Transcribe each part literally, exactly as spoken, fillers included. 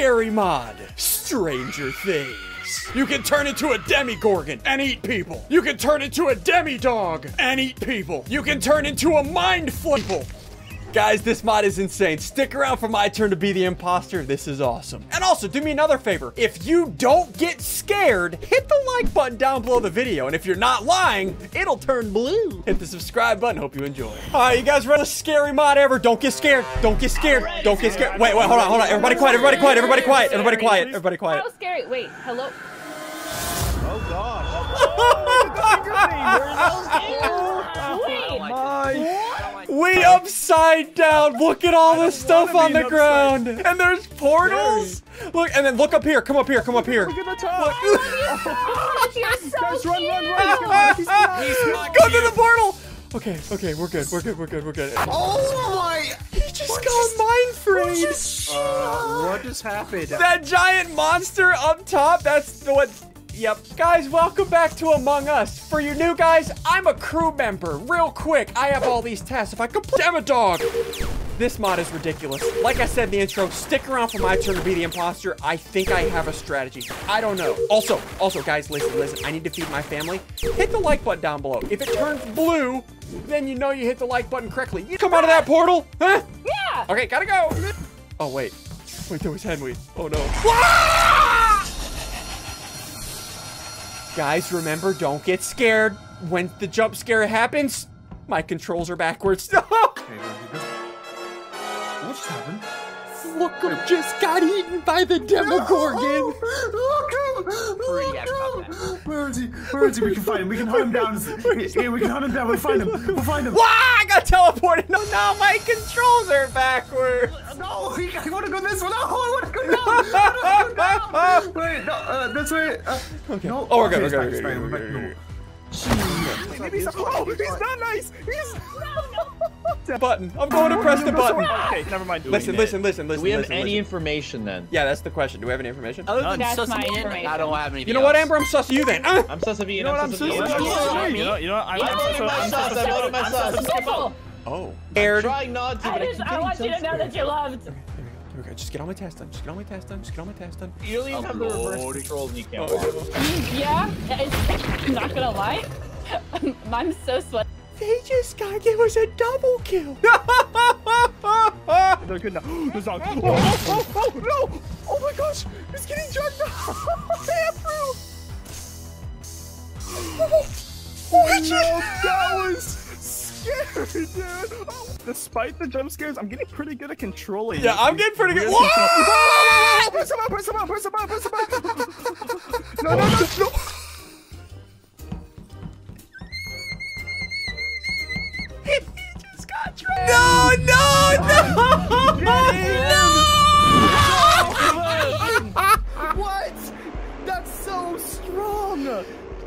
scary mod, Stranger Things. You can turn into a Demogorgon and eat people. You can turn into a Demidog and eat people. You can turn into a mind flipple. Guys, this mod is insane. Stick around for my turn to be the imposter. This is awesome. And also, do me another favor. If you don't get scared, hit the like button down below the video. And if you're not lying, it'll turn blue. Hit the subscribe button. Hope you enjoy. All right, you guys ready? The scary mod ever. Don't get scared. Don't get scared. Don't get scared. Wait, wait, hold on, hold on. Everybody quiet, everybody quiet, everybody quiet, everybody quiet, everybody quiet. How scary? Wait, hello? Oh, gosh. Oh, my God. We upside down. Look at all this stuff on the ground. Upside. And there's portals. Yay. Look, and then look up here. Come up here. Come up here. Look at the top. Oh, you're so guys, run, run, run. He's not, he's not Go to the portal. Okay, okay. We're good. We're good. We're good. We're good. Oh, my. He just what got just, mind frayed. What, uh, what just happened? That giant monster up top. That's what... Yep. Guys, welcome back to Among Us. For you new guys, I'm a crew member. Real quick, I have all these tasks. If I complete... Damn it, dog! This mod is ridiculous. Like I said in the intro, stick around for my turn to be the imposter. I think I have a strategy. I don't know. Also, also, guys, listen, listen. I need to feed my family. Hit the like button down below. If it turns blue, then you know you hit the like button correctly. You come out of that portal, huh? Yeah! Okay, gotta go. Oh, wait. Wait, there was Henry. Oh, no. Ah! Guys, remember, don't get scared. When the jump scare happens, my controls are backwards. Okay, what just happened? Look who just got eaten by the Demogorgon. No! Look him! Look him! Where is he? Where is he? We can find him. We can hunt him down. Yeah, we can hunt him down. We'll find him. We'll find him. Wow, I got teleported. No, no, my controls are backwards. No, I want to go this way. No, I want to go down. I want to go down. Wait, no, uh, this way. Uh, okay. No. Oh, we're good. We're good. We're good. Oh, he's not nice. He's no, no. Button. I'm going to press the button. Okay, never mind. Listen, listen, listen, listen. Do we have any information then? Yeah, that's the question. Do we have any information? I don't have anything. You know what, Amber? I'm sus of you then. I'm sus of you. You know what? I'm sus of you. You know what? I'm sus of you. Oh. I'm trying not to, but I keep getting sus. I want you to know that you loved. Okay, just get all my tasks done. Just get all my tasks done. Just get all my tasks done. You don't even have the reverse controls and you can't walk. Yeah, I'm not gonna lie. I'm so sweaty. They just got give us a double kill. They're good now. There's dogs. Oh, oh, oh, oh, no. Oh my gosh. It's getting dragged out. Andrew. What? That was scary, dude. Oh. Despite the jump scares, I'm getting pretty good at controlling. Yeah, I'm getting pretty good. Whoa! Push him up, push him up, push him up, push him up. No, no, no, no. No, no, no! No! What? That's so strong!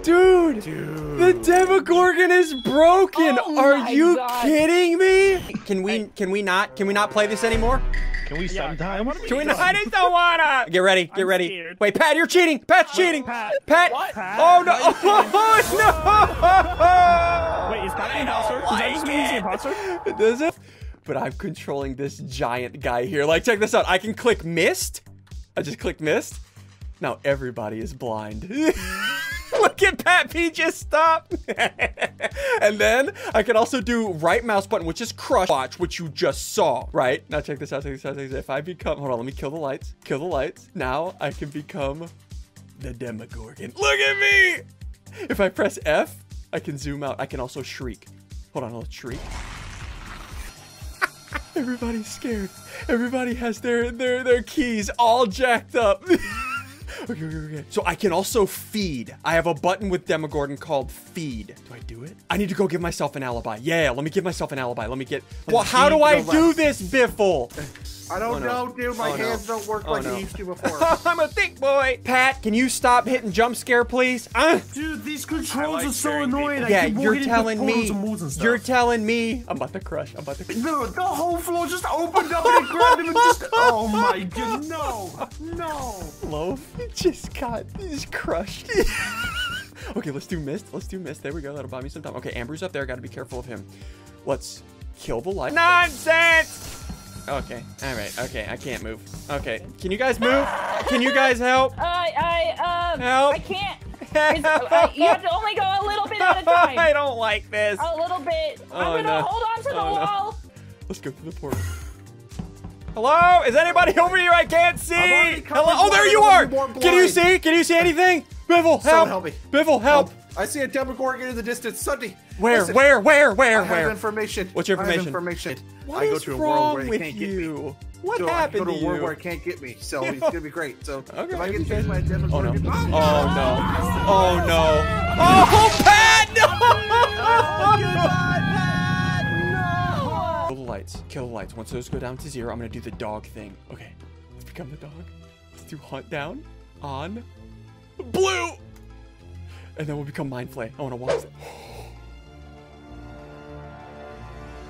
Dude, Dude, the Demogorgon is broken! Oh Are you God. kidding me? Can we can we not can we not play this anymore? Can we yeah. sometime? What are we can we not? I just don't wanna! Get ready, get I'm ready. Scared. Wait, Pat, you're cheating! Pat's oh, cheating! Pat! Pat. Pat. Oh no! Oh no! Wait, is Pat an imposter? Does that just mean he's an imposter? It doesn't. But I'm controlling this giant guy here. Like, check this out. I can click mist. I just clicked mist. Now everybody is blind. Look at Pat P just stop. And then I can also do right mouse button, which is crush watch, which you just saw, right? Now check this out, check this out, check this out. If I become, hold on, let me kill the lights, kill the lights. Now I can become the Demogorgon. Look at me. If I press F, I can zoom out. I can also shriek. Hold on, I'll shriek. Everybody's scared. Everybody has their, their, their keys all jacked up. Okay, okay, okay. So I can also feed. I have a button with Demogorgon called feed. Do I do it? I need to go give myself an alibi. Yeah, let me give myself an alibi. Let me get... Well, how do I do this, Biffle? I don't oh, no. know, dude. My oh, hands no. don't work oh, like no. they used to before. I'm a thick boy. Pat, can you stop hitting jump scare, please? Uh. Dude, these controls like are so annoying. I yeah, you're telling me. You're telling me. I'm about to crush. I'm about to crush. Dude, the whole floor just opened up and grabbed him and just... Oh, my God. No. No. Loaf just got just crushed. Okay, let's do mist. Let's do mist. There we go. That'll buy me some time. Okay, Amber's up there. Got to be careful of him. Let's kill the light. Nonsense. Okay. All right. Okay. I can't move. Okay. Can you guys move? Can you guys help? I I um. Help. I can't. I, you have to only go a little bit at a time. I don't like this. A little bit. Oh, I'm gonna no. hold on to the oh, wall. No. Let's go to the portal. Hello? Is anybody over here? I can't see. Hello? Oh, there you are. Can you see? Can you see anything? Biffle, help. help me. Biffle, help. help. I see a Demogorgon in the distance. Sunday. Where? Listen, where? Where? Where? I where? Have information. What's your information? I have information. What I go is to a wrong world where with can't you? Get me. What so happened to you? I go to a world where it can't get me, so it's gonna be great. So okay, if I get chased by a Demogorgon. Oh no! Oh no! Oh, no. Oh Pat! No! Oh, God, Pat! No! Kill the lights. Kill the lights. Once those go down to zero, I'm gonna do the dog thing. Okay, let's become the dog. Let's do hunt down on blue. And then we'll become Mind Flay. I want to watch it.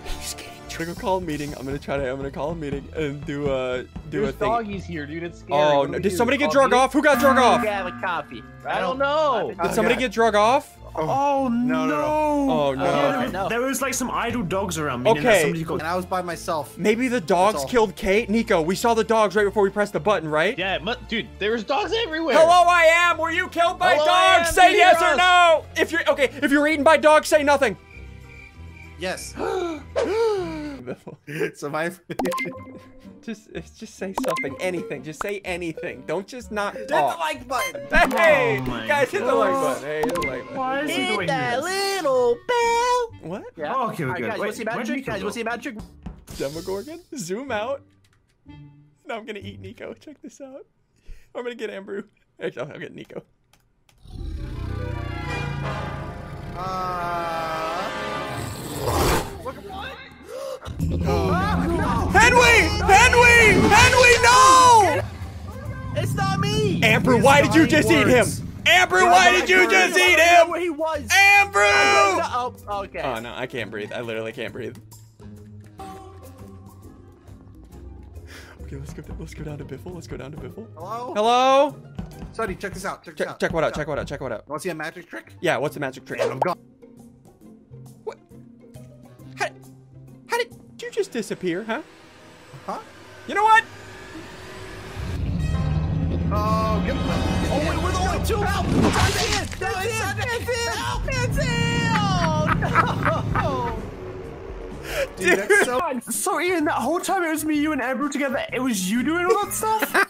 He's getting tricked. We're gonna call a meeting. I'm gonna try to. I'm gonna call a meeting and do a do There's a thing. Doggies here, dude. It's scary. Oh no! Did somebody get drug off? Who got drug off? Yeah, like coffee. I don't know. Did somebody get drug off? Oh, oh no, no, no! Oh no! Uh, no. There was like some idle dogs around me. Okay. And, got... and I was by myself. Maybe the dogs killed Kate. Nico, we saw the dogs right before we pressed the button, right? Yeah, dude. There was dogs everywhere. Hello, I am. Were you killed by Hello, dogs? Say You're yes or no. If you're okay, if you're eaten by dogs, say nothing. Yes. So my just just say something, anything. Just say anything. Don't just not talk. Hit the like button. Hey, oh guys, hit the like button. Hey, hit the like button. Why is hit he doing that this? Little bell. What? Yeah. Oh, okay, we're good. Guys, wait, see magic? You guys, we'll see magic. Demogorgon, zoom out. Now I'm gonna eat Nico. Check this out. I'm gonna get Ambrew. Actually, I'll get Nico. Uh. Oh. Ah, no. Henry! Henry! Henry, no! It's not me! Ambrew, why did you just eat him? Ambrew, why did you just eat him? Where he was. Ambrew! Oh, okay. Oh, no, I can't breathe. I literally can't breathe. Okay, let's go, let's go down to Biffle. Let's go down to Biffle. Hello? Hello? Sonny, check this out. Check this out. Check what out. Check what out. Check what out. Want to see a magic trick? Yeah, what's the magic trick? I'm gone. What? How did... How did... you just disappear, huh? Huh? You know what? Oh, good play. Oh, wait, we're the only two. Help! That's it! That's it! That's it! Oh, no! Dude, that's so... So, Ian, that whole time it was me, you, and Amber together, it was you doing all that stuff?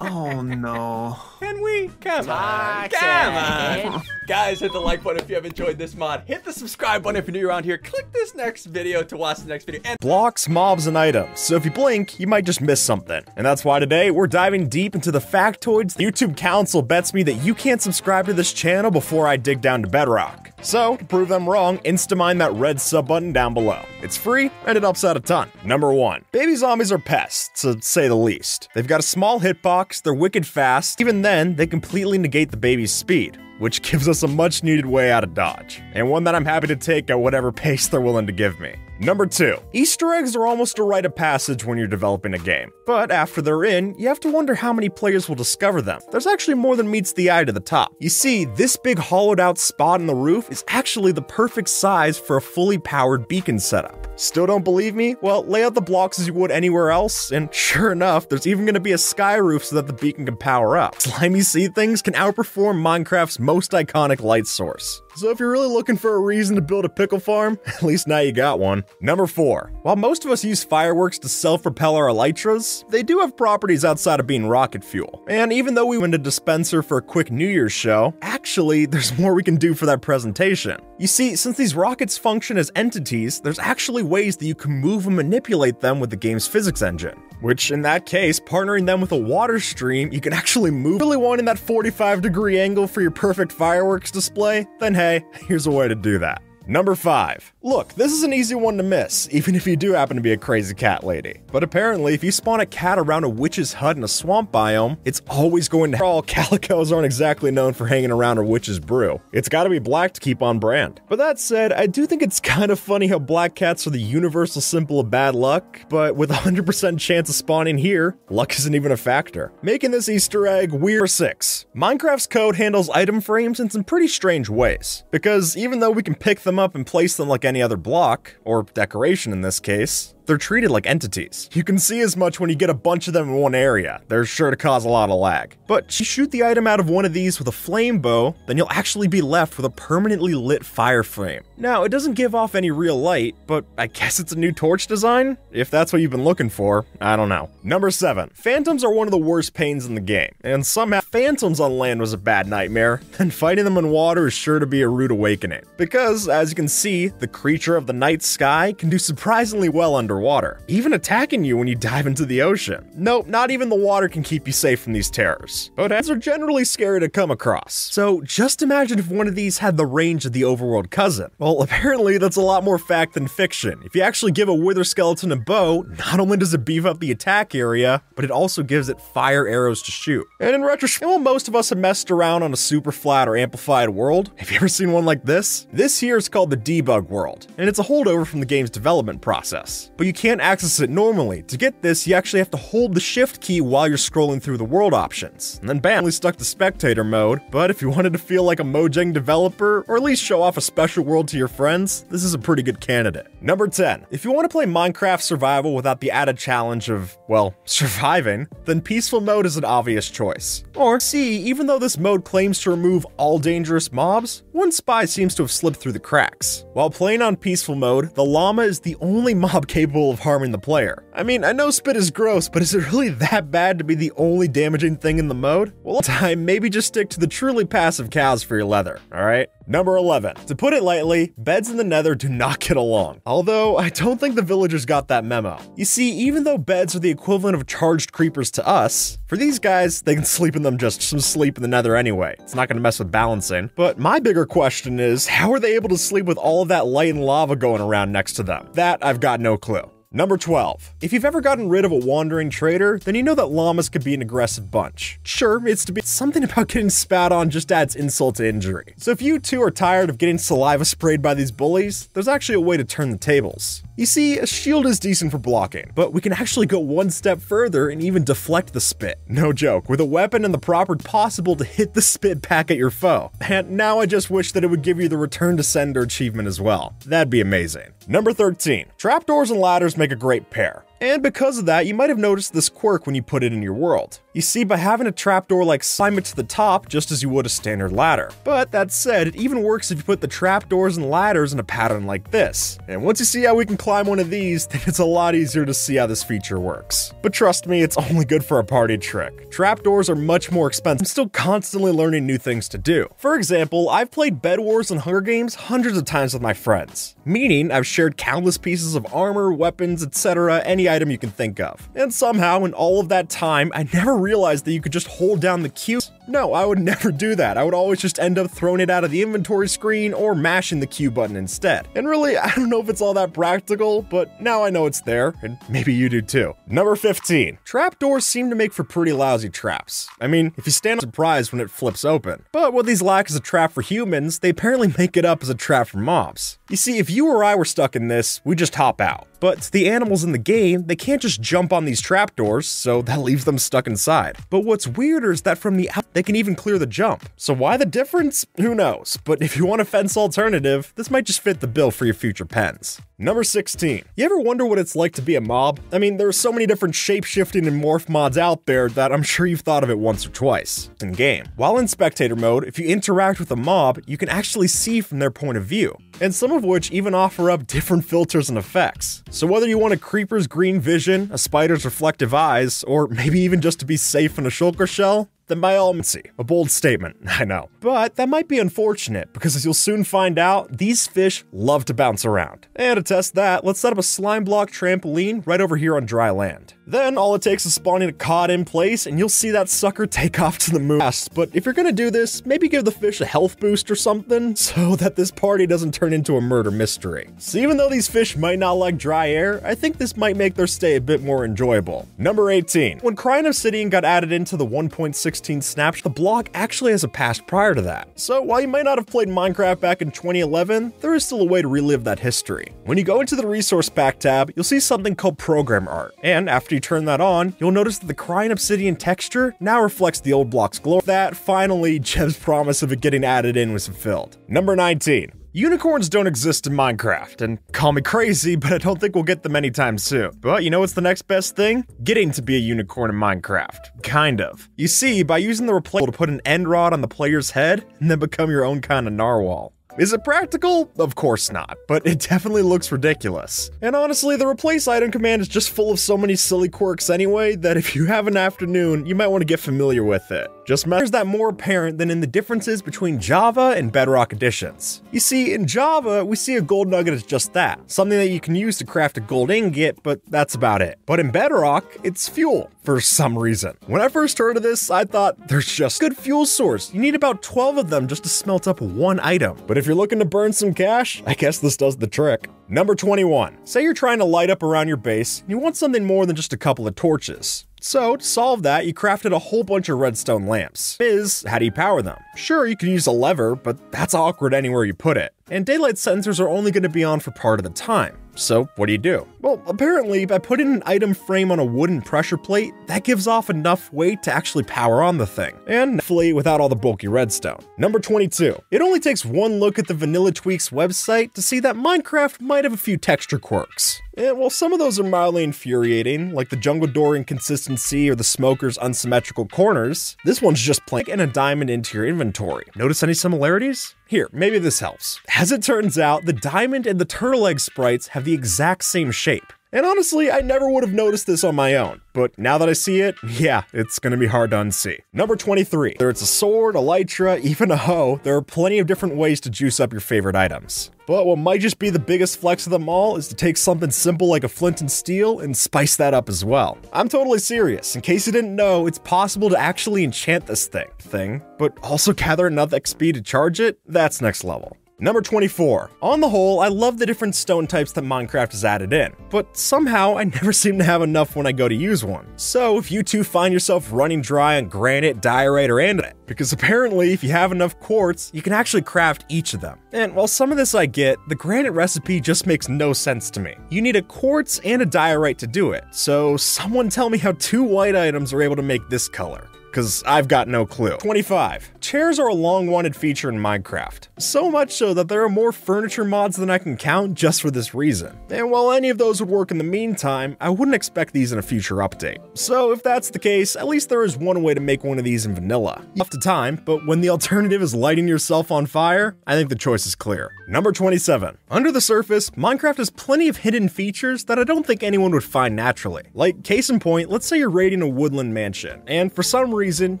Oh, no. Can we? Come on. Come on. Guys, hit the like button if you have enjoyed this mod. Hit the subscribe button if you're new around here. Click this next video to watch the next video. And blocks, mobs, and items. So if you blink, you might just miss something. And that's why today we're diving deep into the factoids. The YouTube Council bets me that you can't subscribe to this channel before I dig down to bedrock. So to prove them wrong, insta-mine that red sub button down below. It's free and it helps out a ton. Number one, baby zombies are pests, to say the least. They've got a small hitbox, they're wicked fast. Even then, they completely negate the baby's speed, which gives us a much needed way out of Dodge, and one that I'm happy to take at whatever pace they're willing to give me. Number two, Easter eggs are almost a rite of passage when you're developing a game, but after they're in, you have to wonder how many players will discover them. There's actually more than meets the eye to the top. You see, this big hollowed out spot in the roof is actually the perfect size for a fully powered beacon setup. Still don't believe me? Well, lay out the blocks as you would anywhere else, and sure enough, there's even gonna be a sky roof so that the beacon can power up. Slimy sea things can outperform Minecraft's most iconic light source. So if you're really looking for a reason to build a pickle farm, at least now you got one. Number four, while most of us use fireworks to self-propel our elytras, they do have properties outside of being rocket fuel. And even though we went to dispenser for a quick New Year's show, actually, there's more we can do for that presentation. You see, since these rockets function as entities, there's actually ways that you can move and manipulate them with the game's physics engine. Which, in that case, partnering them with a water stream, you can actually move. Really wanting that forty-five degree angle for your perfect fireworks display? Then hey, here's a way to do that. Number five. Look, this is an easy one to miss, even if you do happen to be a crazy cat lady. But apparently, if you spawn a cat around a witch's hut in a swamp biome, it's always going to- All calicos aren't exactly known for hanging around a witch's brew. It's gotta be black to keep on brand. But that said, I do think it's kind of funny how black cats are the universal symbol of bad luck, but with a one hundred percent chance of spawning here, luck isn't even a factor. Making this Easter egg weird. Number six. Minecraft's code handles item frames in some pretty strange ways. Because even though we can pick them up and place them like any other block, or decoration in this case, They're treated like entities. You can see as much when you get a bunch of them in one area. They're sure to cause a lot of lag. But if you shoot the item out of one of these with a flame bow, then you'll actually be left with a permanently lit fire frame. Now, it doesn't give off any real light, but I guess it's a new torch design? If that's what you've been looking for, I don't know. Number seven, phantoms are one of the worst pains in the game, and somehow phantoms on land was a bad nightmare, and fighting them in water is sure to be a rude awakening. Because, as you can see, the creature of the night sky can do surprisingly well underwater, even attacking you when you dive into the ocean. Nope, not even the water can keep you safe from these terrors, but ants are generally scary to come across. So just imagine if one of these had the range of the overworld cousin. Well, apparently that's a lot more fact than fiction. If you actually give a wither skeleton a bow, not only does it beef up the attack area, but it also gives it fire arrows to shoot. And in retrospect, while most of us have messed around on a super flat or amplified world, have you ever seen one like this? This here is called the debug world, and it's a holdover from the game's development process. But you can't access it normally. To get this, you actually have to hold the shift key while you're scrolling through the world options, and then bam, you're stuck to spectator mode. But if you wanted to feel like a Mojang developer, or at least show off a special world to your friends, this is a pretty good candidate. Number ten, if you want to play Minecraft survival without the added challenge of, well, surviving, then peaceful mode is an obvious choice. Or see, even though this mode claims to remove all dangerous mobs, one spy seems to have slipped through the cracks. While playing on peaceful mode, the llama is the only mob capable of harming the player. I mean, I know spit is gross, but is it really that bad to be the only damaging thing in the mode? Well, time, maybe just stick to the truly passive cows for your leather, alright? Number eleven, to put it lightly, beds in the nether do not get along. Although, I don't think the villagers got that memo. You see, even though beds are the equivalent of charged creepers to us, for these guys, they can sleep in them just some sleep in the nether anyway. It's not gonna mess with balancing. But my bigger question is, how are they able to sleep with all of that light and lava going around next to them? That, I've got no clue. Number twelve, if you've ever gotten rid of a wandering trader, then you know that llamas could be an aggressive bunch. Sure, it's to be something about getting spat on just adds insult to injury. So if you two are tired of getting saliva sprayed by these bullies, there's actually a way to turn the tables. You see, a shield is decent for blocking, but we can actually go one step further and even deflect the spit. No joke, with a weapon and the proper possible to hit the spit back at your foe. And now I just wish that it would give you the return to sender achievement as well. That'd be amazing. Number thirteen, trapdoors and ladders make a great pair. And because of that, you might have noticed this quirk when you put it in your world. You see, by having a trapdoor like climb it to the top just as you would a standard ladder. But that said, it even works if you put the trapdoors and ladders in a pattern like this. And once you see how we can climb one of these, then it's a lot easier to see how this feature works. But trust me, it's only good for a party trick. Trapdoors are much more expensive. I'm still constantly learning new things to do. For example, I've played Bed Wars and Hunger Games hundreds of times with my friends, meaning I've shared countless pieces of armor, weapons, et cetera, any item you can think of. And somehow, in all of that time, I never realized that you could just hold down the Q. No, I would never do that. I would always just end up throwing it out of the inventory screen or mashing the Q button instead. And really, I don't know if it's all that practical, but now I know it's there, and maybe you do too. Number fifteen, trapdoors seem to make for pretty lousy traps. I mean, if you stand surprised when it flips open. But what these lack is a trap for humans, they apparently make it up as a trap for mobs. You see, if you or I were stuck in this, we'd just hop out. But to the animals in the game, they can't just jump on these trapdoors, so that leaves them stuck inside. But what's weirder is that from the out, they can even clear the jump. So why the difference? Who knows? But if you want a fence alternative, this might just fit the bill for your future pens. Number sixteen, you ever wonder what it's like to be a mob? I mean, there are so many different shape-shifting and morph mods out there that I'm sure you've thought of it once or twice in game. While in spectator mode, if you interact with a mob, you can actually see from their point of view, and some of which even offer up different filters and effects. So whether you want a creeper's green vision, a spider's reflective eyes, or maybe even just to be safe in a shulker shell, then by all means, a bold statement, I know. But that might be unfortunate, because as you'll soon find out, these fish love to bounce around. And to test that, let's set up a slime block trampoline right over here on dry land. Then all it takes is spawning a cod in place, and you'll see that sucker take off to the moon. But if you're gonna do this, maybe give the fish a health boost or something, so that this party doesn't turn into a murder mystery. So even though these fish might not like dry air, I think this might make their stay a bit more enjoyable. Number eighteen, when Crying Obsidian got added into the one point six snapshot, the block actually has a past prior to that. So while you might not have played Minecraft back in twenty eleven, there is still a way to relive that history. When you go into the resource pack tab, you'll see something called program art. And after you turn that on, you'll notice that the Crying Obsidian texture now reflects the old block's glow. That finally, Jeb's promise of it getting added in was fulfilled. Number nineteen. Unicorns don't exist in Minecraft, and call me crazy, but I don't think we'll get them anytime soon. But you know what's the next best thing? Getting to be a unicorn in Minecraft. Kind of. You see, by using the replaceable to put an end rod on the player's head, and then become your own kind of narwhal. Is it practical? Of course not, but it definitely looks ridiculous. And honestly, the replace item command is just full of so many silly quirks anyway that if you have an afternoon, you might want to get familiar with it. Just matters that more apparent than in the differences between Java and Bedrock editions. You see, in Java, we see a gold nugget as just that, something that you can use to craft a gold ingot, but that's about it. But in Bedrock, it's fuel, for some reason. When I first heard of this, I thought, there's just a good fuel source. You need about twelve of them just to smelt up one item. But if you're looking to burn some cash, I guess this does the trick. Number twenty-one. Say you're trying to light up around your base, and you want something more than just a couple of torches. So, to solve that, you crafted a whole bunch of redstone lamps. Is, how do you power them? Sure, you can use a lever, but that's awkward anywhere you put it. And daylight sensors are only going to be on for part of the time. So, what do you do? Well, apparently, by putting an item frame on a wooden pressure plate, that gives off enough weight to actually power on the thing. And, hopefully, without all the bulky redstone. Number twenty-two. It only takes one look at the Vanilla Tweaks website to see that Minecraft might have a few texture quirks. And while some of those are mildly infuriating, like the jungle door inconsistency or the smoker's unsymmetrical corners, this one's just plain and a diamond into your inventory. Notice any similarities? Here, maybe this helps. As it turns out, the diamond and the turtle egg sprites have the exact same shape. And honestly, I never would have noticed this on my own, but now that I see it, yeah, it's gonna be hard to unsee. Number twenty-three. Whether it's a sword, a lycra, even a hoe, there are plenty of different ways to juice up your favorite items. But what might just be the biggest flex of them all is to take something simple like a flint and steel and spice that up as well. I'm totally serious. In case you didn't know, it's possible to actually enchant this thing, thing, but also gather enough X P to charge it. That's next level. Number twenty-four. On the whole, I love the different stone types that Minecraft has added in, but somehow I never seem to have enough when I go to use one. So if you too find yourself running dry on granite, diorite, or andesite, because apparently if you have enough quartz, you can actually craft each of them. And while some of this I get, the granite recipe just makes no sense to me. You need a quartz and a diorite to do it, so someone tell me how two white items are able to make this color. Because I've got no clue. twenty-five. Chairs are a long-wanted feature in Minecraft. So much so that there are more furniture mods than I can count just for this reason. And while any of those would work in the meantime, I wouldn't expect these in a future update. So if that's the case, at least there is one way to make one of these in vanilla. Tough to time, but when the alternative is lighting yourself on fire, I think the choice is clear. Number twenty-seven. Under the surface, Minecraft has plenty of hidden features that I don't think anyone would find naturally. Like, case in point, let's say you're raiding a woodland mansion, and for some reason, reason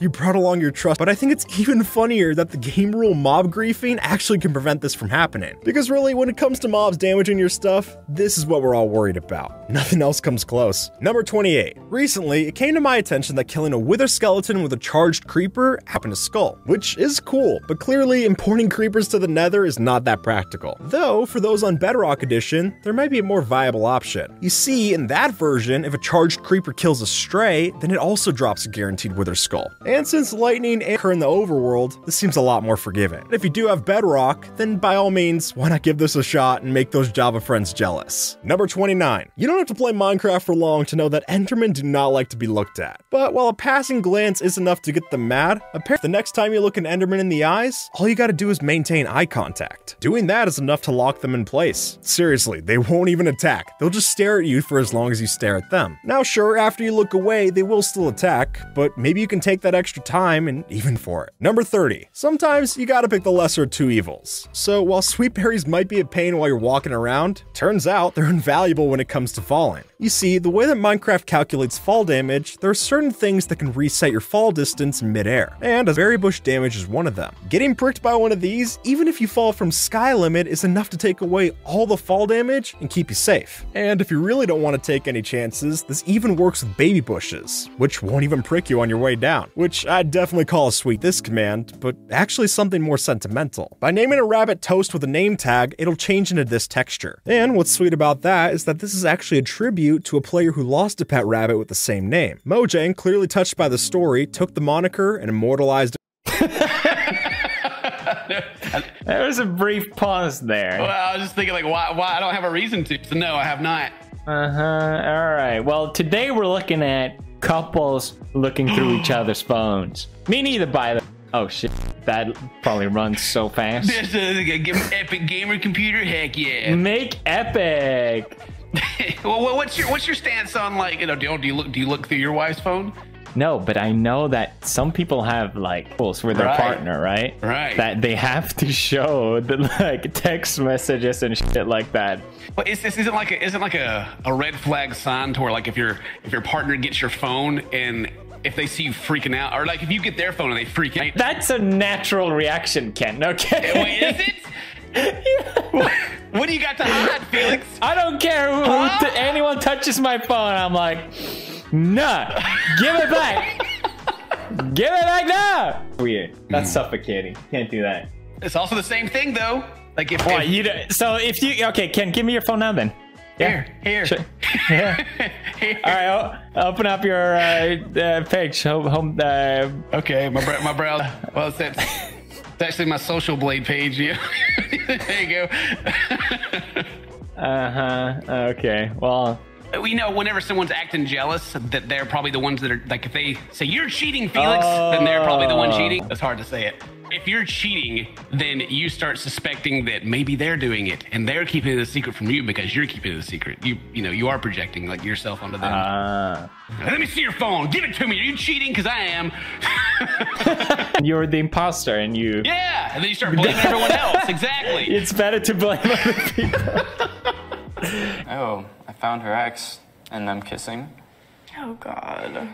you brought along your trust, but I think it's even funnier that the game rule mob griefing actually can prevent this from happening. Because really, when it comes to mobs damaging your stuff, this is what we're all worried about. Nothing else comes close. Number twenty-eight. Recently, it came to my attention that killing a wither skeleton with a charged creeper happened to skull, which is cool, but clearly importing creepers to the nether is not that practical. Though, for those on Bedrock Edition, there might be a more viable option. You see, in that version, if a charged creeper kills a stray, then it also drops a guaranteed wither skull. Skull. And since lightning occur in the overworld, this seems a lot more forgiving. And if you do have Bedrock, then by all means, why not give this a shot and make those Java friends jealous. Number twenty-nine. You don't have to play Minecraft for long to know that Endermen do not like to be looked at. But while a passing glance is enough to get them mad, apparently the next time you look an Enderman in the eyes, all you gotta do is maintain eye contact. Doing that is enough to lock them in place. Seriously, they won't even attack. They'll just stare at you for as long as you stare at them. Now sure, after you look away, they will still attack, but maybe you can take that extra time and even for it. Number thirty. Sometimes you gotta pick the lesser of two evils. So while sweet berries might be a pain while you're walking around, turns out they're invaluable when it comes to falling. You see, the way that Minecraft calculates fall damage, there are certain things that can reset your fall distance in midair, and a berry bush damage is one of them. Getting pricked by one of these, even if you fall from sky limit, is enough to take away all the fall damage and keep you safe. And if you really don't want to take any chances, this even works with baby bushes, which won't even prick you on your way down, which I'd definitely call a sweet this command, but actually something more sentimental. By naming a rabbit toast with a name tag, it'll change into this texture. And what's sweet about that is that this is actually a tribute to a player who lost a pet rabbit with the same name. Mojang, clearly touched by the story, took the moniker and immortalized There was a brief pause there. Well, I was just thinking like, why, why? I don't have a reason to, so no, I have not. Uh-huh, all right. Well, today we're looking at couples looking through each other's phones. Me neither, by the way. Oh, shit. That probably runs so fast. That's a, give an epic gamer computer. Heck yeah. Make epic. Well, what's your what's your stance on, like, you know, do you, do you look do you look through your wife's phone? No, but I know that some people have, like, pulls with their right. partner, right? Right. That they have to show the, like, text messages and shit like that. But is this isn't like a isn't like a, a red flag sign to where, like, if your if your partner gets your phone and if they see you freaking out, or like if you get their phone and they freak out. That's a natural reaction, Ken. Okay. Wait, is it? Yeah. What, what do you got to hide, Felix? I don't care who huh? anyone touches my phone. I'm like, nah, give it back. Give it back now. Weird. That's mm. suffocating. Can't do that. It's also the same thing though. Like if, well, if you do, so if you okay, Ken, give me your phone now then. Yeah. Here, here. Sure. Yeah. Here. All right, I'll open up your uh, uh, page. Home. home uh, okay, my br my brow. Well, it's that. It's actually my social blade page. Yeah. There you go. Uh huh. Okay. Well, we know whenever someone's acting jealous, that they're probably the ones that are like, if they say you're cheating, Felix, oh. then they're probably the one cheating. That's hard to say it. If you're cheating, then you start suspecting that maybe they're doing it and they're keeping it a secret from you because you're keeping it a secret. You you know, you are projecting, like, yourself onto them. Uh, Let me see your phone. Give it to me. Are you cheating? Because I am. You're the imposter and you... Yeah. And then you start blaming everyone else. Exactly. It's better to blame other people. Oh, I found her ex and I'm kissing. Oh, God.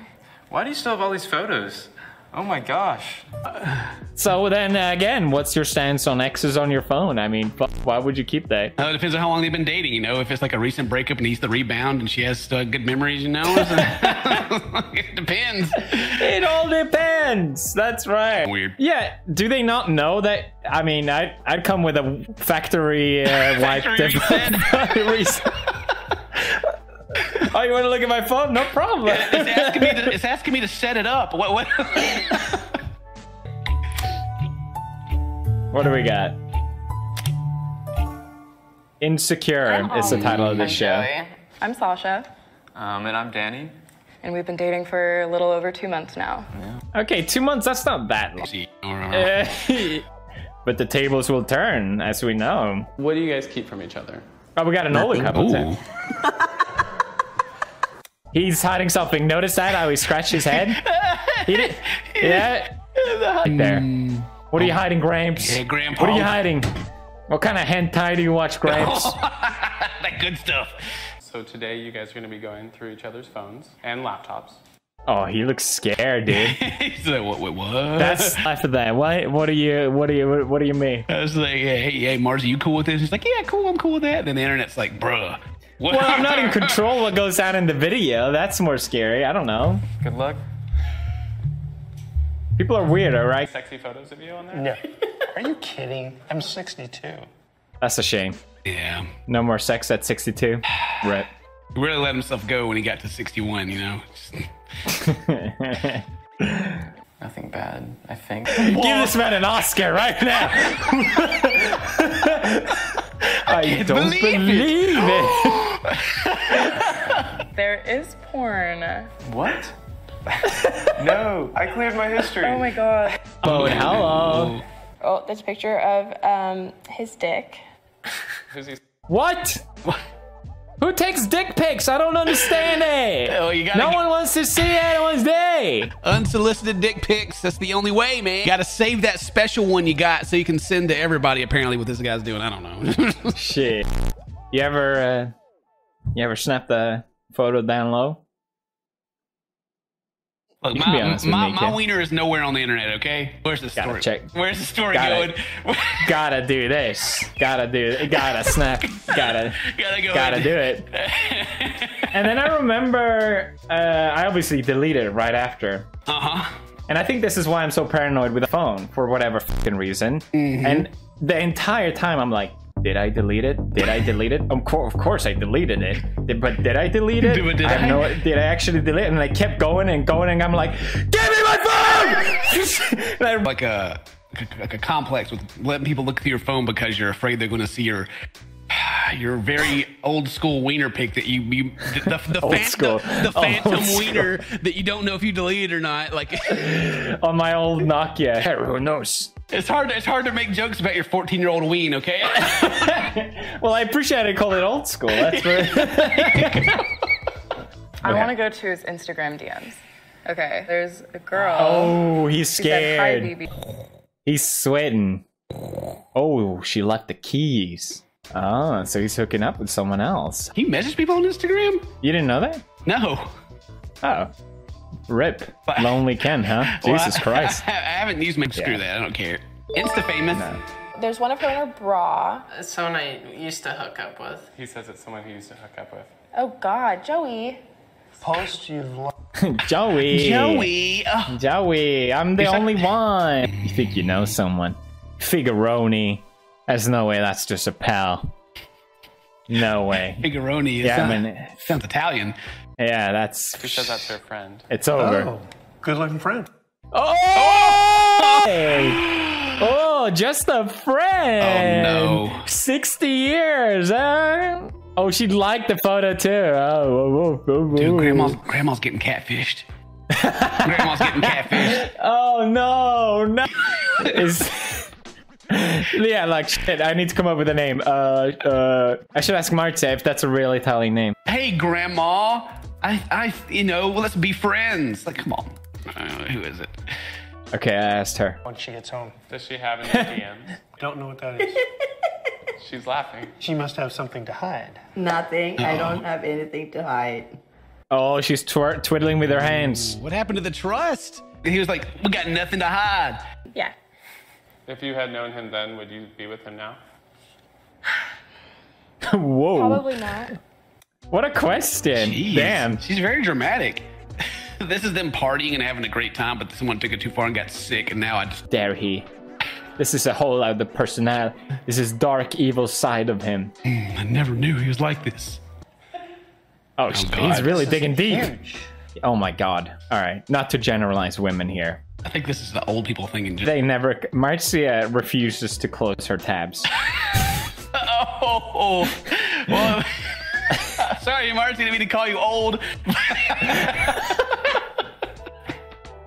Why do you still have all these photos? Oh my gosh. So then again, what's your stance on exes on your phone? I mean, why would you keep that? Uh, it depends on how long they've been dating, you know. If it's like a recent breakup and he's the rebound and she has uh, good memories, you know. It depends. It all depends. That's right. Weird. Yeah. Do they not know that? I mean, I'd, I'd come with a factory, uh, factory wipe reset. Oh, you want to look at my phone? No problem. It's asking me to, it's asking me to set it up. What, what? What do we got? Insecure is the title of the show. Joey. I'm Sasha. Um, and I'm Danny. And we've been dating for a little over two months now. Yeah. Okay, two months, that's not that long. But the tables will turn, as we know. What do you guys keep from each other? Oh, we got an older couple too. He's hiding something. Notice that? How he scratched his head? He did. Yeah. Right there. What are you hiding, Gramps? Yeah, Grandpa. What are you hiding? What kind of hentai do you watch, Gramps? That good stuff. So today you guys are going to be going through each other's phones and laptops. Oh, he looks scared, dude. He's like, what, what, what? That's after that. What, what are you, what are you, what do you mean? I was like, hey, hey, Marzi, you cool with this? He's like, yeah, cool, I'm cool with that. Then the internet's like, bruh. Well, I'm not in control of what goes on in the video. That's more scary. I don't know. Good luck. People are weird, all right? Sexy photos of you on there? No. Are you kidding? I'm sixty-two. That's a shame. Yeah. No more sex at sixty-two. Right. He really let himself go when he got to sixty-one, you know? Nothing bad, I think. Whoa. Give this man an Oscar right now. I, I don't believe, believe it. it. There is porn. What? No, I cleared my history. Oh my god. Oh, hello. Oh, that's a picture of um his dick. Who's he? What? What? Who takes dick pics? I don't understand it. Oh, you gotta no one wants to see anyone's day. Unsolicited dick pics. That's the only way, man. You gotta save that special one you got so you can send to everybody. Apparently, what this guy's doing, I don't know. Shit. You ever, uh, you ever snap the photo down low? Look, my, my, me, my wiener is nowhere on the internet, okay? Where's the story? Gotta check. Where's the story gotta, going? Gotta do this. Gotta do it. Gotta snap. Gotta, gotta, go gotta do it. And then I remember, uh, I obviously deleted it right after. Uh-huh. And I think this is why I'm so paranoid with the phone, for whatever fucking reason. Mm-hmm. And the entire time I'm like, did I delete it? Did I delete it? Of, co of course I deleted it. Did, but did I delete it? Did, did, I I? No, did I actually delete it? And I kept going and going and I'm like, give me my phone! I, like, a, like a complex with letting people look through your phone because you're afraid they're going to see your your very old school wiener pic that you, you the, the, the, fan, the, the phantom wiener that you don't know if you deleted or not. Like On my old Nokia. Everyone knows. It's hard. It's hard to make jokes about your fourteen-year-old ween, okay? Well, I appreciate it. Call it old school. That's where. I want to go to his Instagram D Ms. Okay, there's a girl. Oh, he's scared. She said, hi, B B. He's sweating. Oh, she liked the keys. Oh, so he's hooking up with someone else. He messaged people on Instagram? You didn't know that? No. Oh. Rip. But, Lonely Ken, huh? Well, Jesus Christ. I, I, I haven't used my... Screw yeah. that. I don't care. Insta famous. No. There's one of her in her bra. It's someone I used to hook up with. He says it's someone he used to hook up with. Oh, God. Joey. Post you love. Joey. Joey. Oh. Joey. I'm the He's only like... one. You think you know someone. Figuroni. There's no way that's just a pal. No way. Figuroni. Yeah, sounds, I mean, sounds Italian. Yeah, that's... Who says that's her friend? It's over. Oh, good-looking friend. Oh! Oh! Hey. Oh, just a friend. Oh, no. sixty years, huh? Oh, she liked the photo, too. Oh, oh, oh, oh. Dude, grandma's, grandma's getting catfished. Grandma's getting catfished. Oh, no, no. It's... Yeah, like, shit, I need to come up with a name. Uh, uh, I should ask Marta if that's a real Italian name. Hey, Grandma. I, I, you know, well, let's be friends. Like, come on. Uh, who is it? Okay, I asked her. When she gets home. Does she have any D Ms? Don't know what that is. She's laughing. She must have something to hide. Nothing. Oh. I don't have anything to hide. Oh, she's twir twiddling with her hands. What happened to the trust? He was like, we got nothing to hide. Yeah. If you had known him then, would you be with him now? Whoa. Probably not. What a question. Jeez. Damn. She's very dramatic. This is them partying and having a great time, but someone took it too far and got sick, and now I just... Dare he. This is a whole other personality. This is dark, evil side of him. Mm, I never knew he was like this. Oh, oh he's really this digging deep. Huge. Oh, my God. All right. Not to generalize women here. I think this is the old people thing in general. They never... Marcia refuses to close her tabs. Oh! Well, sorry, Marcia, didn't mean to call you old.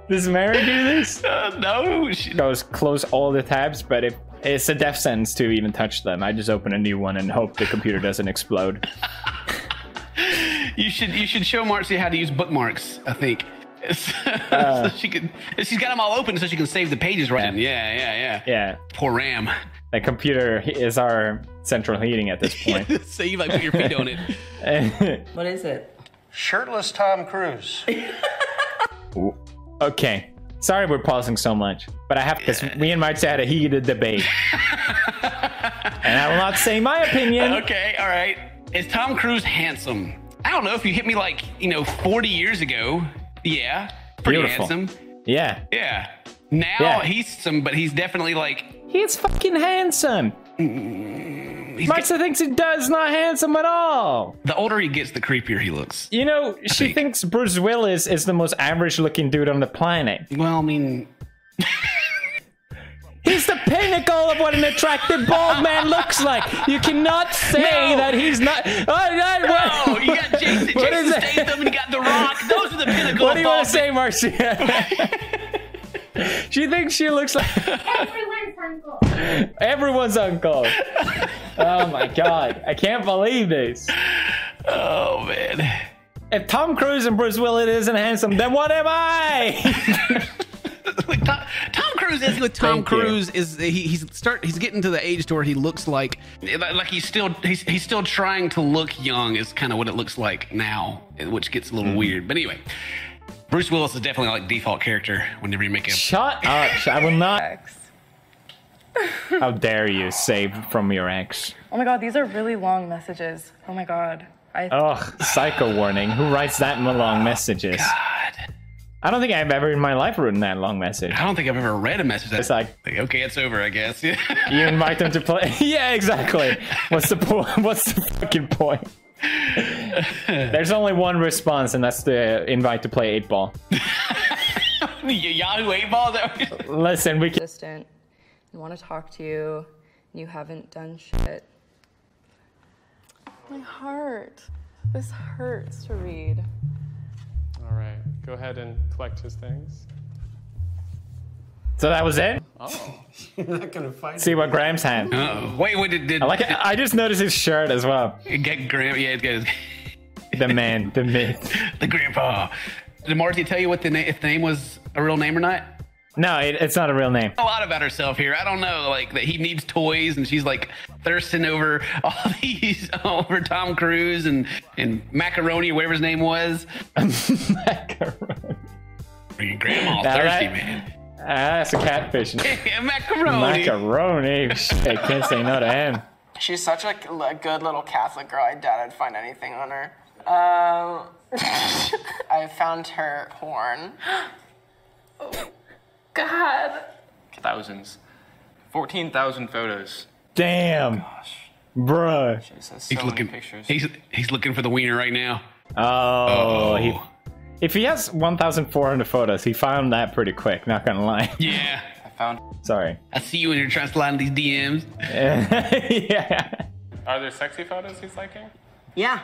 Does Mary do this? Uh, no. She goes, close all the tabs, but it, it's a death sentence to even touch them. I just open a new one and hope the computer doesn't explode. You should, you should show Marcia how to use bookmarks, I think. So uh, she could, she's got them all open so she can save the pages right in. Yeah, yeah, yeah. Yeah. Poor RAM. The computer is our central heating at this point. So you like put your feet on it. What is it? Shirtless Tom Cruise. Okay. Sorry we're pausing so much, but I have because yeah. me and Mike had a heated debate. And I will not say my opinion. Okay, all right. Is Tom Cruise handsome? I don't know if you hit me like, you know, forty years ago. Yeah, pretty Beautiful. handsome. Yeah. Yeah. Now yeah. he's some, but he's definitely like... He's fucking handsome. Mm, Marcia thinks he does not handsome at all. The older he gets, the creepier he looks. You know, I she think. thinks Bruce Willis is the most average looking dude on the planet. Well, I mean... He's the pinnacle of what an attractive bald man looks like. You cannot say no. that he's not. Oh, no, no, you got Jason, Jason Statham and you got The Rock. Those are the pinnacle. What do you want to say, Marcia? She thinks she looks like everyone's uncle. Everyone's uncle. Oh my God, I can't believe this. Oh man. If Tom Cruise and Bruce Willis isn't handsome, then what am I? Like Tom, Tom Cruise is with Tom Thank Cruise you. is he, he's start he's getting to the age to where he looks like like he's still he's, he's still trying to look young is kind of what it looks like now, which gets a little mm. weird. But anyway, Bruce Willis is definitely like default character whenever you make him. Shut up! I will not. How dare you save from your ex? Oh my God, these are really long messages. Oh my God. I... Oh, psycho warning. Who writes that long messages? God. I don't think I've ever in my life written that long message. I don't think I've ever read a message that's like, like, okay, it's over, I guess. Yeah. You invite them to play. Yeah, exactly. What's the point? What's the fucking point? There's only one response, and that's the invite to play eight ball. Yahoo eight ball. Listen, we can. I want to talk to you. You haven't done shit. My heart. This hurts to read. All right, go ahead and collect his things. So that was it? Oh. You're not gonna find See him. what Graham's hand. Uh-oh. Wait, wait, did, did I like it? I just noticed his shirt as well. Get Graham, yeah, it goes. The man, the myth, the grandpa. Did Marty tell you what the name, if the name was a real name or not? No, it, it's not a real name. A lot about herself here. I don't know, like that he needs toys, and she's like thirsting over all these, over Tom Cruise and and Macaroni, whatever his name was. Macaroni. Your grandma's thirsty, right? Man. Ah, that's a catfish. Macaroni. Macaroni. I can't say no to him. She's such a, a good little Catholic girl. I doubt I'd find anything on her. Um, I found her horn. Oh, God. Thousands. fourteen thousand photos. Damn. Oh, gosh. Bruh. Jesus, so he's looking, pictures. He's, he's looking for the wiener right now. Oh. oh. He, if he has one thousand four hundred photos, he found that pretty quick, not gonna lie. Yeah. I found. Sorry. I see you when you're trying to slide in these D Ms. Yeah. Are there sexy photos he's liking? Yeah.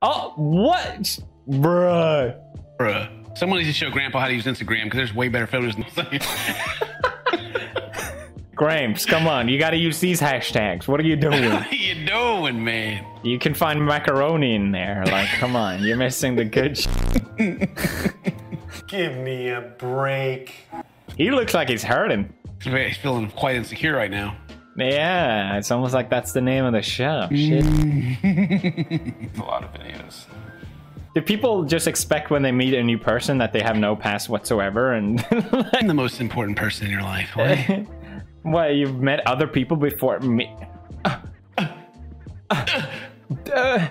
Oh, what? Bruh. Bruh. Someone needs to show Grandpa how to use Instagram, because there's way better photos than Gramps, come on. You got to use these hashtags. What are you doing? What are you doing, man? You can find macaroni in there. Like, come on. You're missing the good shit. Give me a break. He looks like he's hurting. He's feeling quite insecure right now. Yeah, it's almost like that's the name of the show. Shit. A lot of videos. Do people just expect when they meet a new person that they have no past whatsoever? And I'm the most important person in your life, right? What, you've met other people before me? Uh, uh, uh, uh,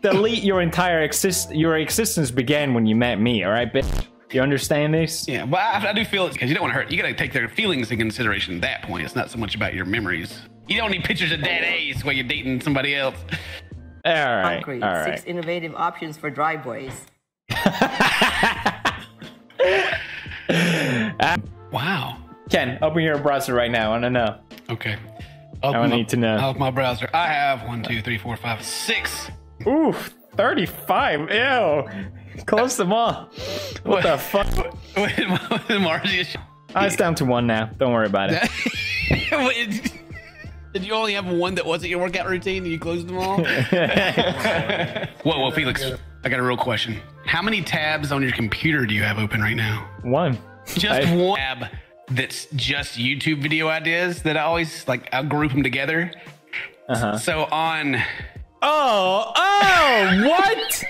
delete your entire exist. Your existence began when you met me, all right, bitch? You understand this? Yeah, well, I, I do feel it's because you don't want to hurt. You got to take their feelings into consideration at that point. It's not so much about your memories. You don't need pictures of dead A's while you're dating somebody else. All right, Concrete, all right. Six innovative options for dry boys. uh, wow. Ken, open your browser right now. I want to know. Okay. Open I my, need to know. Open my browser. I have one, two, three, four, five, six. Oof, thirty-five. Ew. Close them all. What, what the fuck? Wait, Marcy. Oh, it's down to one now. Don't worry about it. Wait, did you only have one that wasn't your workout routine and you closed them all? Whoa, whoa, Felix. I got a real question. How many tabs on your computer do you have open right now? One. Just I... one tab that's just YouTube video ideas that I always, like, I group them together. Uh-huh. So on... Oh, oh, what?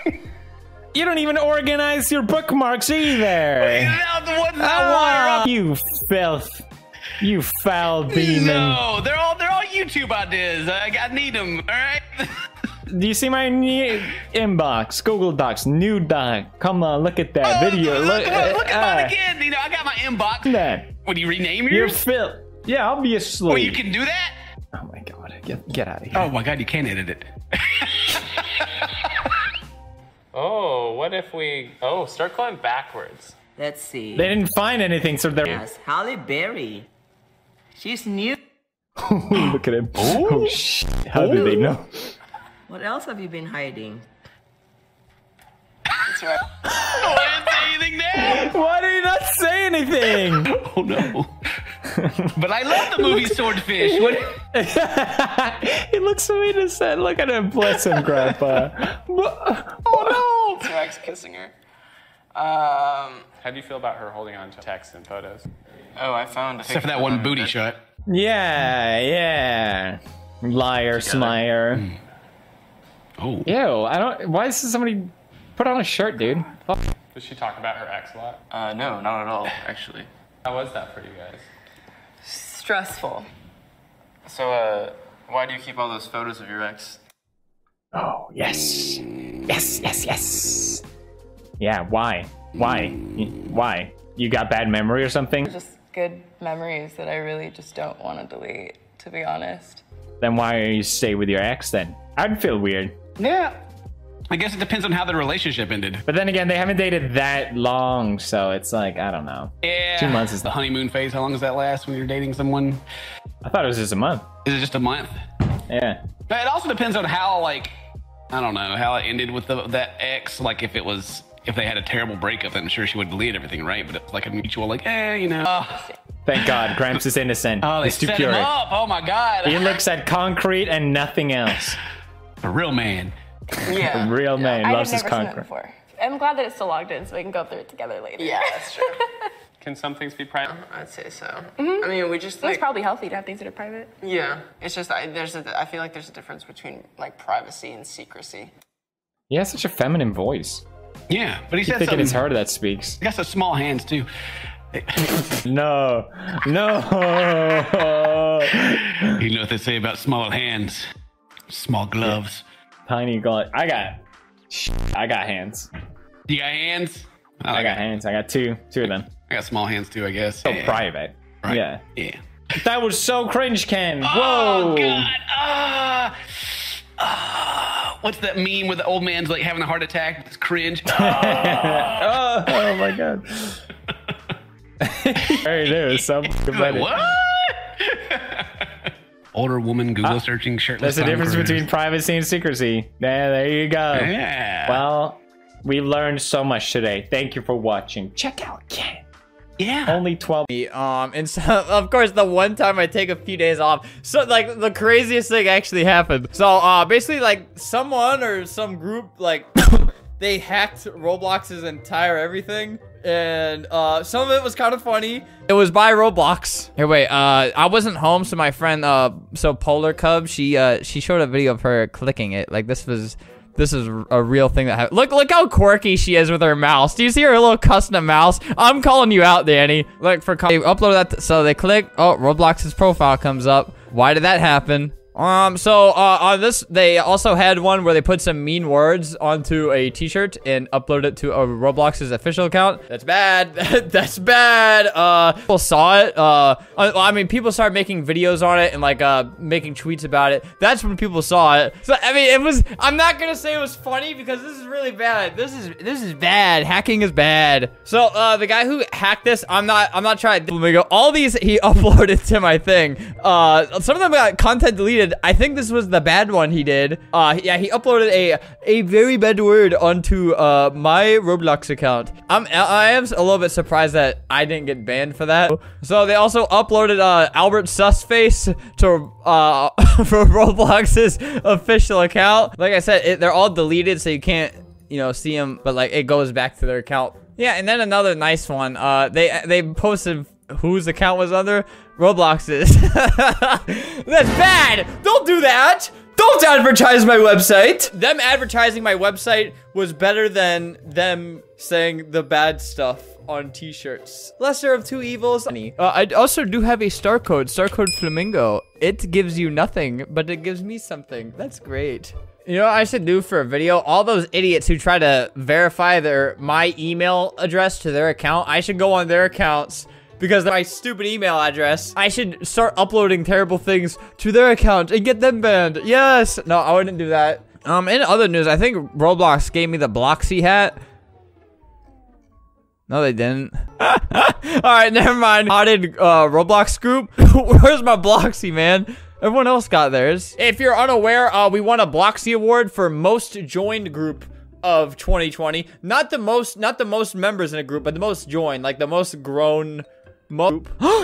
You don't even organize your bookmarks either. Oh, you filth. You foul demon. No, they're all they're all YouTube ideas. I, I need them, all right? Do you see my new inbox? Google Docs, new doc. Come on, look at that oh, video. Look, look, look, look at uh, mine again. You know, I got my inbox. That. Would you rename yours? You're filth. Yeah, obviously. Well, you can do that? Oh, my God. Get, get out of here. Oh, my God. You can't edit it. Oh, what if we... Oh, start going backwards. Let's see. They didn't find anything, so they're... Yes, Halle Berry. She's new. Look at him. Ooh. Oh, shit. How Ooh. did they know? What else have you been hiding? That's right. Oh, I didn't say anything there. Why did you not say anything? Oh, no. But I love the movie Swordfish. What? He looks so innocent. Look at him. Bless him, Grandpa. Oh, no. It's her ex kissing her. Um, How do you feel about her holding on to texts and photos? Oh, I found a Except for that one booty shot. Yeah, yeah. Liar, smire. Mm. Oh. Ew, I don't... Why is somebody... Put on a shirt, dude. Does she talk about her ex a lot? Uh, no, not at all, actually. How was that for you guys? Stressful. So, uh, why do you keep all those photos of your ex? Oh, yes. Yes, yes, yes. Yeah, why? Why? Why? You got bad memory or something? Just good memories that I really just don't want to delete, to be honest. Then why are you stay with your ex then? I'd feel weird. Yeah. I guess it depends on how the relationship ended. But then again, they haven't dated that long, so it's like, I don't know. Yeah. Two months is the honeymoon phase. How long does that last when you're dating someone? I thought it was just a month. Is it just a month? Yeah. But it also depends on how, like, I don't know, how it ended with the, that ex. Like, if it was if they had a terrible breakup, then I'm sure she would delete everything, right? But it's like a mutual, like, eh, you know. Oh, thank God, Gramps is innocent. Oh, they He's too set pure. Him up. Oh my God. He looks at concrete and nothing else. A real man. Yeah. A real yeah. man I loves his concrete. I'm glad that it's still logged in so we can go through it together later. Yeah, that's true. Can some things be private? Um, I'd say so. Mm-hmm. I mean, we just. Like, well, it's probably healthy to have things that are private. Yeah, it's just I, there's a. I feel like there's a difference between like privacy and secrecy. He has such a feminine voice. Yeah, but he said something. I think his heart that speaks. He got such small hands too. no, no. You know what they say about small hands, small gloves, tiny gloves. I got, I got hands. You got hands? Oh, I, I got, got hands. I got two, two of them. I got small hands too, I guess. So yeah. private. Right. Yeah. Yeah. That was so cringe, Ken. Whoa. Oh God. Ah. Uh, ah. Uh, what's that meme with the old man's like having a heart attack? It's cringe. Oh, oh, oh my God. There it is. So like, what? Older woman Google uh, searching shirtless. That's the difference cruise. between privacy and secrecy. Yeah, there you go. Yeah. Well, we've learned so much today. Thank you for watching. Check out Ken. Yeah. Only twelve. Um, and so, of course, the one time I take a few days off, so like the craziest thing actually happened. So, uh, basically, like someone or some group, like they hacked Roblox's entire everything, and uh, some of it was kind of funny. It was by Roblox. Hey, wait. Uh, I wasn't home, so my friend, uh, so Polar Cub, she, uh, she showed a video of her clicking it. Like this was. This is a real thing that happened. Look, look how quirky she is with her mouse. Do you see her little custom mouse? I'm calling you out, Danny. Look for they upload that. Th so they click. Oh, Roblox's profile comes up. Why did that happen? Um. So uh, on this, they also had one where they put some mean words onto a T-shirt and uploaded it to a Roblox's official account. That's bad. That's bad. Uh, people saw it. Uh, I, I mean, people started making videos on it and like uh making tweets about it. That's when people saw it. So I mean, it was. I'm not gonna say it was funny because this is really bad. This is this is bad. Hacking is bad. So uh, the guy who hacked this, I'm not. I'm not trying. Flamingo. All these he uploaded to my thing. Uh, some of them got content deleted. I think this was the bad one he did. Uh, yeah, he uploaded a a very bad word onto uh my Roblox account. I'm I am a little bit surprised that I didn't get banned for that. So they also uploaded uh Albert Sussface to uh for Roblox's official account. Like I said, it, they're all deleted, so you can't you know see them. But like it goes back to their account. Yeah, and then another nice one. Uh, they they posted whose account was under. Roblox's. That's bad. Don't do that. Don't advertise my website. Them advertising my website was better than them saying the bad stuff on t-shirts. Lesser of two evils. Uh, I also do have a star code, star code Flamingo. It gives you nothing, but it gives me something. That's great. You know what I should do for a video? All those idiots who try to verify their my email address to their account, I should go on their accounts. Because of my stupid email address, I should start uploading terrible things to their account and get them banned. Yes. No, I wouldn't do that. Um, in other news, I think Roblox gave me the Bloxy hat. No, they didn't. All right, never mind. Modded uh, Roblox group. Where's my Bloxy, man? Everyone else got theirs. If you're unaware, uh, we won a Bloxy award for most joined group of twenty twenty. Not the most, not the most members in a group, but the most joined, like the most grown.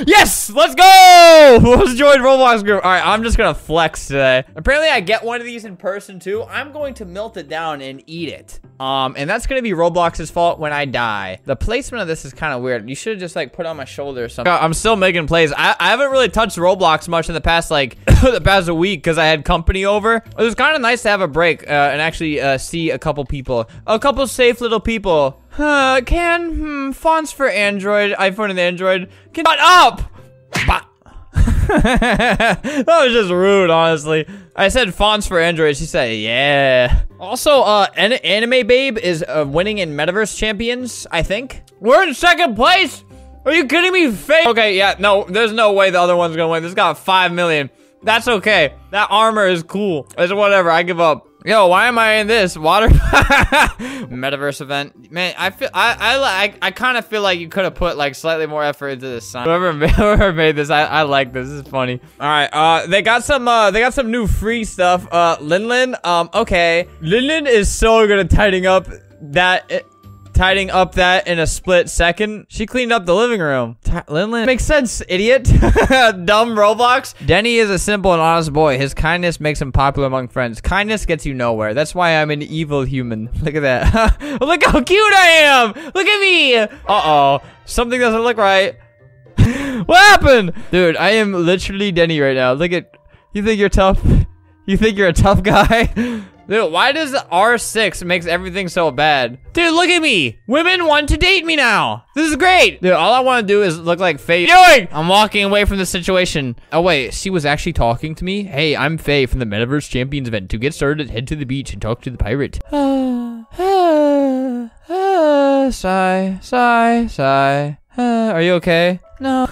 Yes, let's go. Let's join Roblox group. All right, I'm just gonna flex today. Apparently I get one of these in person too. I'm going to melt it down and eat it. Um, and that's gonna be Roblox's fault when I die. The placement of this is kind of weird. You should have just like put it on my shoulder or something. I'm still making plays. I, I haven't really touched Roblox much in the past like the past week because I had company over. It was kind of nice to have a break uh, and actually uh, see a couple people, a couple safe little people. Uh, can, hmm, fonts for Android, iPhone and Android, can- Shut up! That was just rude, honestly. I said fonts for Android, she said, yeah. Also, uh, an Anime Babe is uh, winning in Metaverse Champions, I think. We're in second place? Are you kidding me, fake? Okay, yeah, no, there's no way the other one's gonna win. This got five million. That's okay. That armor is cool. It's whatever, I give up. Yo, why am I in this water? Metaverse event, man. I feel I I like I kind of feel like you could have put like slightly more effort into this sign. Whoever made, whoever made this, I I like this. This is funny. All right, uh, they got some uh they got some new free stuff. Uh, Linlin, um, okay, Linlin is so good at tidying up that. It tidying up that in a split second. She cleaned up the living room. T Linlin makes sense, idiot. Dumb Roblox. Denny is a simple and honest boy. His kindness makes him popular among friends. Kindness gets you nowhere. That's why I'm an evil human. Look at that. Look how cute I am. Look at me. Uh-oh. Something doesn't look right. What happened? Dude, I am literally Denny right now. Look at... You think you're tough? You think you're a tough guy? Dude, why does R six makes everything so bad? Dude, look at me. Women want to date me now. This is great. Dude, all I want to do is look like Faye. Doing? I'm walking away from the situation. Oh, wait. She was actually talking to me? Hey, I'm Faye from the Metaverse Champions event. To get started, head to the beach and talk to the pirate. Ah, ah, ah, sigh, sigh, sigh. Ah, are you okay? No.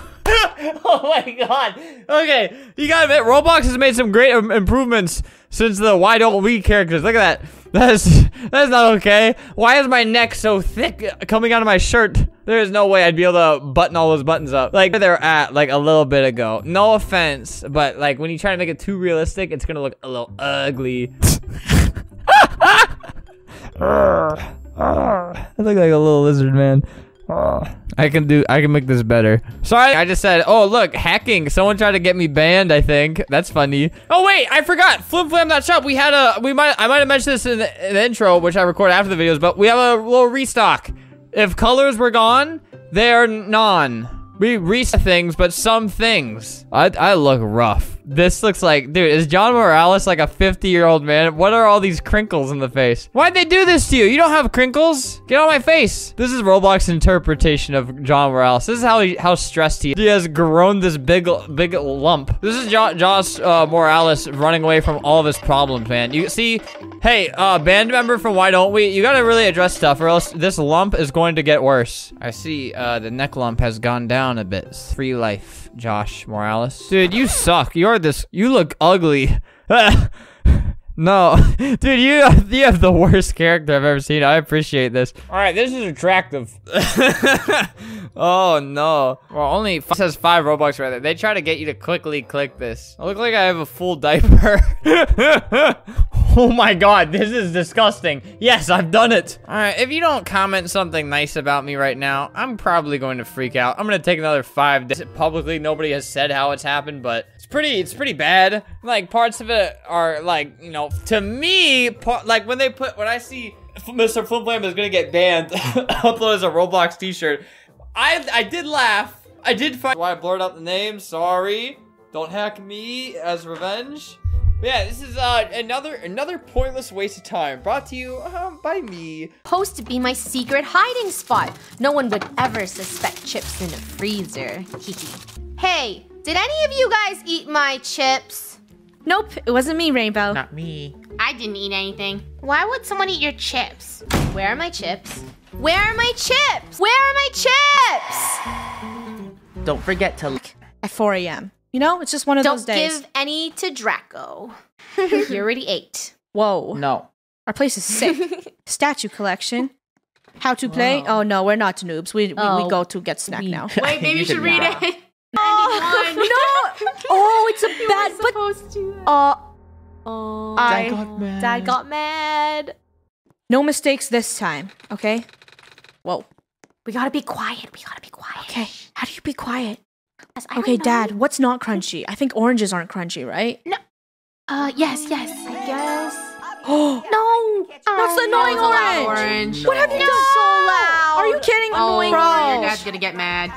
Oh my god. Okay, you gotta admit, Roblox has made some great um, improvements since the why don't we characters. Look at that. That's that's not okay. Why is my neck so thick coming out of my shirt? There is no way I'd be able to button all those buttons up like where they're at like a little bit ago. No offense, but like when you try to make it too realistic, it's gonna look a little ugly. I look like a little lizard man. I can do- I can make this better. Sorry, I just said, oh look, hacking. Someone tried to get me banned, I think. That's funny. Oh wait, I forgot! Flim Flam dot shop, we had a- we might- I might have mentioned this in the, in the intro, which I record after the videos, but we have a little restock. If colors were gone, they are non. We restock things, but some things. I- I look rough. This looks like- dude, is John Morales like a fifty year old man? What are all these crinkles in the face? Why'd they do this to you? You don't have crinkles? Get out of my face. This is Roblox's interpretation of John Morales. This is how he- how stressed he is. He has grown this big- big lump. This is John- Josh uh, Morales running away from all of his problems, man. You see, hey, uh, band member from Why Don't We? You gotta really address stuff or else this lump is going to get worse. I see, uh, the neck lump has gone down a bit. Free life, Josh Morales. Dude, you suck. You're this you look ugly. No, dude, you you have the worst character I've ever seen. I appreciate this. All right, this is attractive. Oh no, well only five, says five Robux right there. They try to get you to quickly click this. I look like I have a full diaper. Oh my god, this is disgusting. Yes, I've done it. All right, if you don't comment something nice about me right now, I'm probably going to freak out. I'm gonna take another five days. Publicly, nobody has said how it's happened, but it's pretty, it's pretty bad. Like parts of it are like, you know, to me, part, like when they put, when I see Mister Flim Flam is gonna get banned, upload as a Roblox t-shirt, I, I did laugh. I did find why I blurred out the name, sorry. Don't hack me as revenge. Yeah, this is uh, another another pointless waste of time brought to you uh, by me. Supposed to be my secret hiding spot. No one would ever suspect chips in a freezer. Hey, did any of you guys eat my chips? Nope, it wasn't me, Rainbow. Not me. I didn't eat anything. Why would someone eat your chips? Where are my chips? Where are my chips? Where are my chips? Don't forget to look at four A M You know, it's just one of Don't those days. Don't give any to Draco. You already ate. Whoa. No. Our place is sick. Statue collection. How to play? Wow. Oh, no, we're not noobs. We, we, oh. we go to get snack we, now. Wait, maybe you should read it. it. Oh, no. Oh, it's a you bad... But, supposed to do that. Uh, oh, I, Dad got mad. Dad got mad. No mistakes this time, okay? Whoa. We gotta be quiet. We gotta be quiet. Okay. How do you be quiet? Okay, Dad, what's not crunchy? I think oranges aren't crunchy, right? No. Uh, yes, yes. I guess. Oh no! That's the annoying orange. orange. What have you no. done? So loud. Are you kidding? Oh, annoying orange. Your dad's gonna get mad.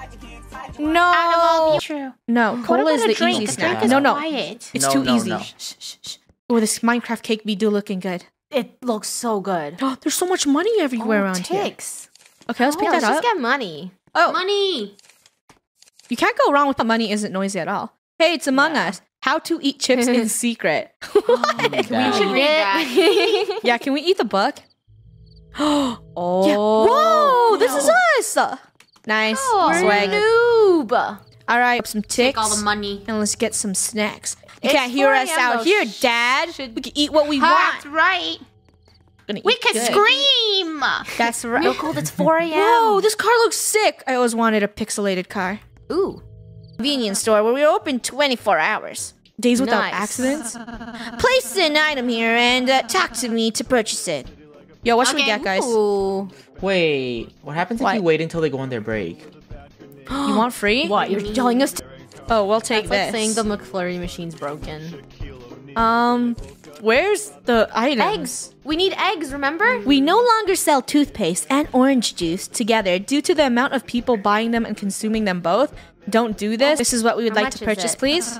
No. True. No. Cola is the drink? easy snack. No, no. Quiet. It's no, too no, easy. No. Shh, shh, shh. Oh, this Minecraft cake be do looking good. It looks so good. Oh, there's so much money everywhere oh, around ticks. here. Okay, let's oh, pick that let's up. Let's just get money. Oh, money. You can't go wrong with the money isn't noisy at all. Hey, it's Among yeah. Us. How to eat chips in secret. What? Oh, we should read that. Yeah, can we eat the book? Oh. Yeah. Whoa, no. This is us. Nice. Oh, swag. Noob. All right, some ticks. Take all the money. And let's get some snacks. You it's can't hear us out here, Dad. Should we can eat what we want. That's right. We can good. scream. That's right. Real cold, it's four A M Whoa, this car looks sick. I always wanted a pixelated car. Ooh. Convenience store where we're open twenty-four hours. Days without nice. accidents. Place an item here and uh, talk to me to purchase it. Yo, what should okay. we get, guys? Ooh. Wait, what happens what? if you wait until they go on their break? You want free? What? You're telling us to... Oh, we'll take That's this. That's like saying the McFlurry machine's broken. Um, where's the items? Eggs! We need eggs, remember? We no longer sell toothpaste and orange juice together due to the amount of people buying them and consuming them both. Don't do this. This is what we would How like to purchase, please.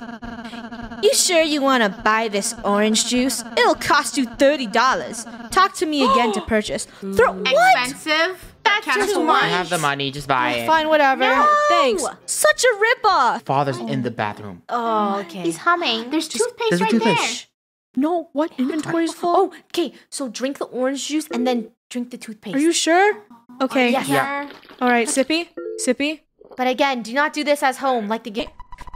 You sure you want to buy this orange juice? It'll cost you thirty dollars. Talk to me again to purchase. Throw what? Expensive? That's just much. I have the money. Just buy oh, it. Fine, whatever. No! Thanks. Such a ripoff. Father's oh. in the bathroom. Oh, okay. He's humming. There's just, toothpaste there's right toothpaste. there. No, what? Inventory's full? Oh, okay. So drink the orange juice and then drink the toothpaste. Are you sure? Okay. Yes. Yeah. All right, Sippy. Sippy. But again, do not do this at home, like the game.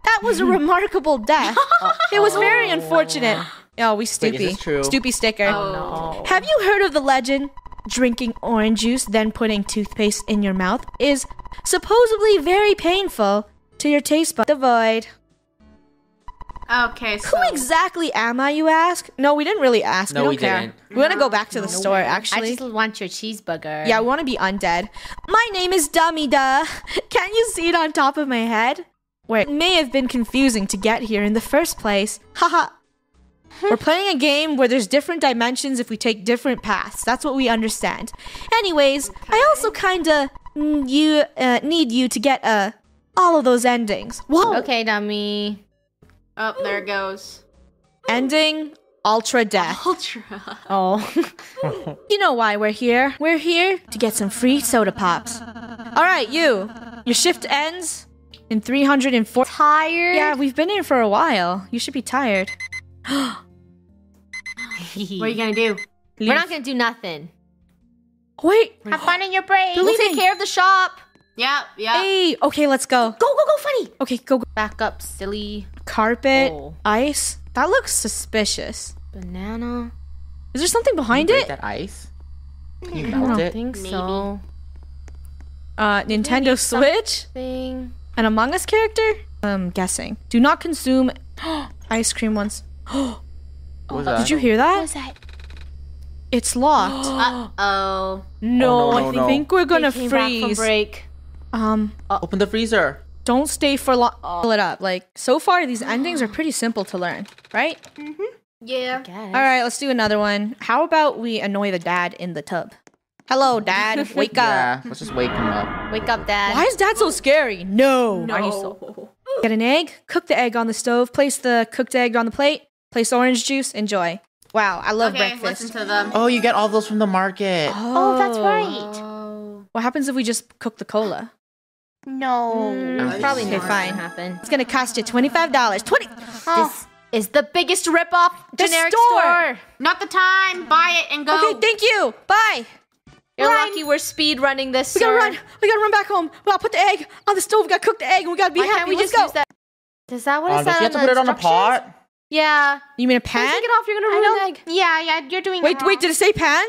That was a remarkable death. uh, it was very unfortunate. Oh, we Stoopy. Wait, is this true? Stoopy sticker. Oh, no. Have you heard of the legend? Drinking orange juice, then putting toothpaste in your mouth is supposedly very painful to your taste buds. The void. Okay, so... Who exactly am I, you ask? No, we didn't really ask. No, we, don't we care. didn't. We want to go back to the no, store, actually. I just want your cheeseburger. Yeah, we want to be undead. My name is Dummy Duh. Can you see it on top of my head? Where it may have been confusing to get here in the first place. Haha. We're playing a game where there's different dimensions if we take different paths. That's what we understand. Anyways, okay. I also kind of you uh, need you to get uh, all of those endings. Whoa. Okay, Dummy. Oh, there it goes. Ending ultra death. Ultra. Oh. You know why we're here. We're here to get some free soda pops. All right, you. Your shift ends in three hundred and four. Tired? Yeah, we've been in for a while. You should be tired. What are you gonna do? Leave. We're not gonna do nothing. Wait. Have fun in your break. We'll take care of the shop. Yeah, yeah. Hey, okay, let's go. Go, go, go, funny. Okay, go, go. Back up, silly. Carpet, oh. ice. That looks suspicious. Banana. Is there something behind Can you it? Break that ice? Can you melt it? I don't think Maybe. so. Uh, Nintendo Switch. Something. An Among Us character? I'm guessing. Do not consume ice cream once. Oh, did you hear that? What was that? It's locked. uh oh. No, oh, no, no I th no. think we're gonna they came freeze. Back from break. Um, uh, open the freezer. Don't stay for long. Fill it up. Like, so far, these endings are pretty simple to learn, right? Mm-hmm. Yeah. All right, let's do another one. How about we annoy the dad in the tub? Hello, Dad. Wake yeah, up. Let's just wake him up. Wake up, Dad. Why is Dad so scary? No. No. Are you so Get an egg. Cook the egg on the stove. Place the cooked egg on the plate. Place orange juice. Enjoy. Wow, I love okay, breakfast. Listen to them. Oh, you get all those from the market. Oh, oh that's right. Oh. What happens if we just cook the cola? No, mm, probably not fine. Happen. It's gonna cost you twenty-five dollars. Twenty. Oh. This is the biggest ripoff. Generic store. store. Not the time. Buy it and go. Okay, thank you. Bye. You're run. lucky we're speed running this. We sir. gotta run. We gotta run back home. Well, I'll put the egg on the stove. We gotta cook the egg. We gotta be Why happy. Can't we just go. Use that? Does that what uh, is that? You have to put it on a pot. Yeah. You mean a pan? Take it off. You're gonna ruin the egg. Yeah, yeah. You're doing. Wait, wrong. wait. Did it say pan?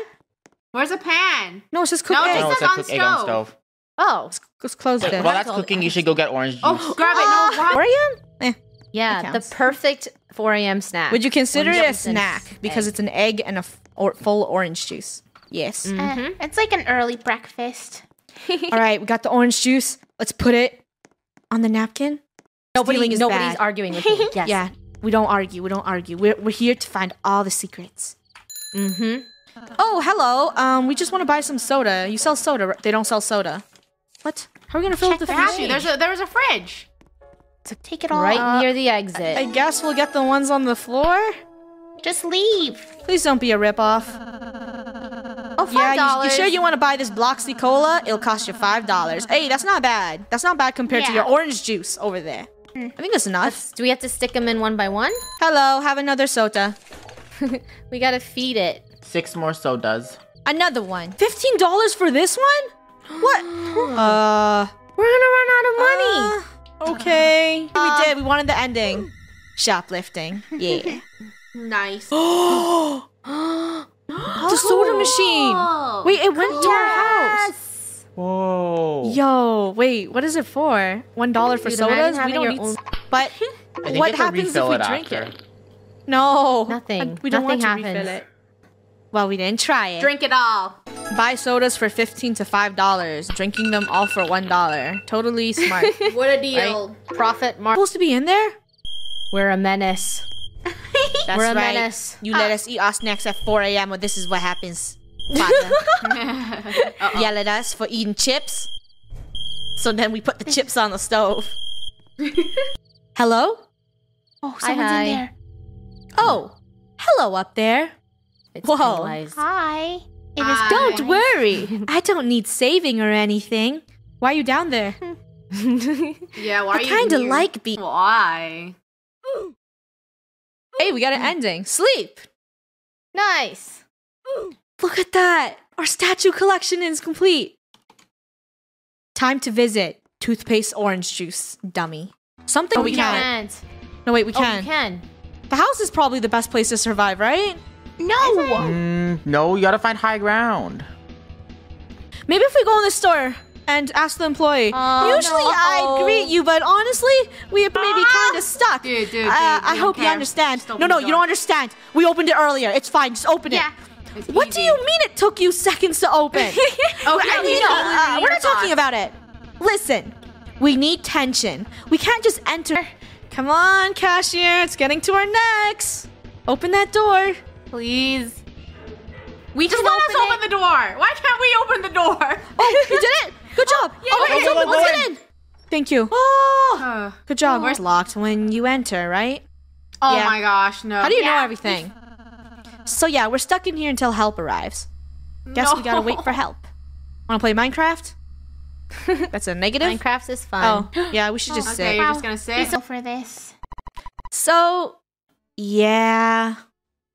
Where's the pan? No, it says cook no, egg. No, it says cook egg on stove. Oh, let's close it. While that's cooking, you should go get orange juice. Oh, grab it. No, four A M? Eh, yeah, the perfect four A M snack. Would you consider it a snack? Because it's an egg and a f or full orange juice. Yes. Mm-hmm. uh, it's like an early breakfast. All right, we got the orange juice. Let's put it on the napkin. Nobody, is nobody's bad. arguing with me. Yes. Yeah, we don't argue. We don't argue. We're, we're here to find all the secrets. Mm-hmm. Oh, hello. Um, we just want to buy some soda. You sell soda. They don't sell soda. What? How are we gonna fill up the fridge? There's a there was a fridge. So take it all right up. near the exit. I, I guess we'll get the ones on the floor. Just leave. Please don't be a ripoff. Oh, five dollars. Yeah, you, you sure you want to buy this Bloxy cola? It'll cost you five dollars. Hey, that's not bad. That's not bad compared yeah. to your orange juice over there. Mm. I think that's enough. Let's, do we have to stick them in one by one? Hello, have another soda. We gotta feed it. Six more sodas. Another one. Fifteen dollars for this one? What? Uh, we're gonna run out of money. Uh, okay. Uh, we did. We wanted the ending. Shoplifting. Yeah. Nice. Oh! The soda machine. Wait, it went yes. to our house. Whoa. Yo, wait. What is it for? One dollar for Dude, sodas? We don't need. Own... But what happens if we drink after. it? No. Nothing. We don't Nothing want to happens. refill it. Well, we didn't try it. Drink it all. Buy sodas for fifteen to five dollars. Drinking them all for one dollar. Totally smart. What a deal. Right? Profit mark. Supposed to be in there? We're a menace. That's We're a right. menace. You uh, let us eat our snacks at four A M or this is what happens. Uh-oh. Yell at us for eating chips. So then we put the chips on the stove. Hello? Oh, someone's hi, hi. in there. Oh, hello up there. It's Whoa. Penalized. Hi. It is, don't worry. I don't need saving or anything. Why are you down there? Yeah, why I are you I kind of like being... Why? Hey, we got an ending. Sleep. Nice. Look at that. Our statue collection is complete. Time to visit. Toothpaste, orange juice. Dummy. Something oh, we can't. can't. No, wait, we can. Oh, we can. The house is probably the best place to survive, right? No! Mm, no, you gotta find high ground. Maybe if we go in the store and ask the employee. Uh, Usually no, uh-oh. I greet you, but honestly, we may be kind of stuck. Dude, dude, dude, uh, I hope care. you understand. No, no, you don't understand. We opened it earlier. It's fine. Just open yeah. it. It's what easy. do you mean it took you seconds to open? okay, I mean, no, uh, we're not talking about it. Listen, we need tension. We can't just enter. Come on, cashier. It's getting to our necks. Open that door. Please. We just, just let open us open it. the door. Why can't we open the door? Oh, you did it. Good job. Oh, yeah, oh, it's open. Let's get in. Thank you. Oh, uh, good job. Oh. It's locked when you enter, right? Oh yeah. my gosh, no. How do you yeah. know everything? So yeah, we're stuck in here until help arrives. Guess no. we gotta wait for help. Wanna play Minecraft? That's a negative. Minecraft is fun. Oh, yeah, we should just okay, sit. Okay, you're just gonna sit. So for this. So, yeah.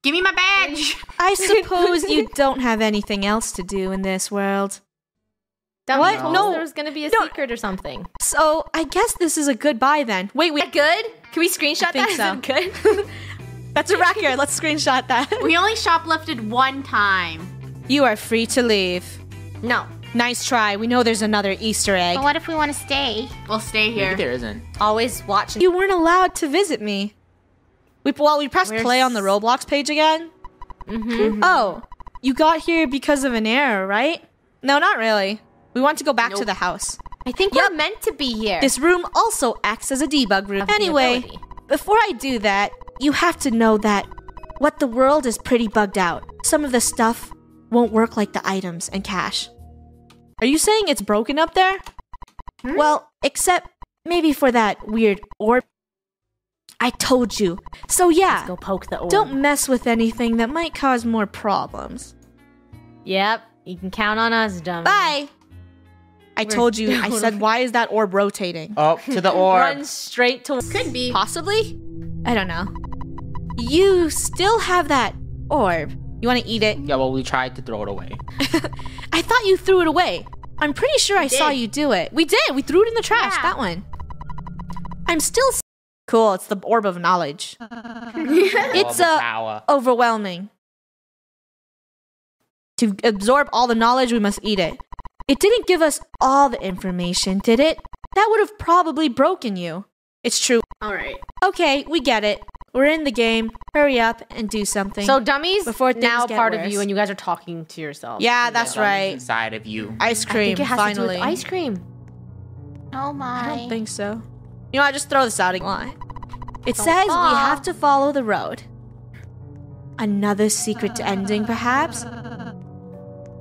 Give me my badge! I suppose you don't have anything else to do in this world. That what? No. no. There was gonna be a no. secret or something. So, I guess this is a goodbye then. Wait, wait. Is that good? Can we screenshot I that? Think so. Is that good? That's a record. Let's screenshot that. We only shoplifted one time. You are free to leave. No. Nice try. We know there's another Easter egg. But what if we want to stay? We'll stay here. Maybe there isn't. Always watching. You weren't allowed to visit me. We, well, we pressed Where's... play on the Roblox page again. Mm-hmm. Oh, you got here because of an error, right? No, not really. We want to go back nope. to the house. I think yep. we're meant to be here. This room also acts as a debug room. Of anyway, before I do that, you have to know that what the world is pretty bugged out. Some of the stuff won't work like the items and cash. Are you saying it's broken up there? Hmm? Well, except maybe for that weird orb. I told you. So yeah, let's go poke the orb. Don't mess with anything that might cause more problems. Yep, you can count on us, dummy. Bye. I We're told you. I said, why is that orb rotating? Oh, to the orb. Run straight to. Could be. Possibly. I don't know. You still have that orb. You want to eat it? Yeah, well, we tried to throw it away. I thought you threw it away. I'm pretty sure we I did. saw you do it. We did. We threw it in the trash. Yeah. That one. I'm still. Cool, it's the orb of knowledge. It's uh, overwhelming. To absorb all the knowledge, we must eat it. It didn't give us all the information, did it? That would have probably broken you. It's true. All right. Okay, we get it. We're in the game. Hurry up and do something. So dummies, before now part worse. of you, and you guys are talking to yourself. Yeah, you that's right. Inside of you. Ice cream. I think it has finally. To do with ice cream. Oh my. I don't think so. You know, I just throw this out again. It Don't says fall. we have to follow the road. Another secret to ending, perhaps?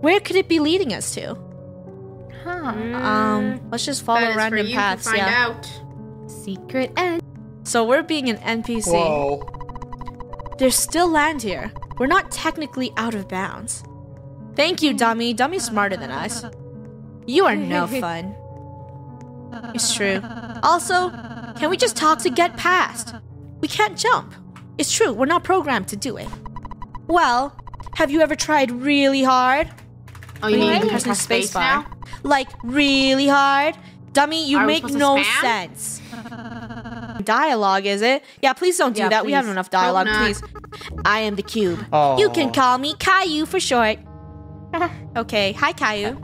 Where could it be leading us to? Huh. Um, let's just follow random paths. Find yeah. out. Secret end. So we're being an N P C. Whoa. There's still land here. We're not technically out of bounds. Thank you, dummy. Dummy's smarter than us. You are no fun. It's true. Also, can we just talk to get past? We can't jump. It's true, we're not programmed to do it. Well, have you ever tried really hard? Oh, you mean pressing space bar? Like, really hard? Dummy, you make no sense. Dialogue, is it? Yeah, please don't do that. We have enough dialogue, please. I am the cube. Oh. You can call me Caillou for short. Okay, hi Caillou.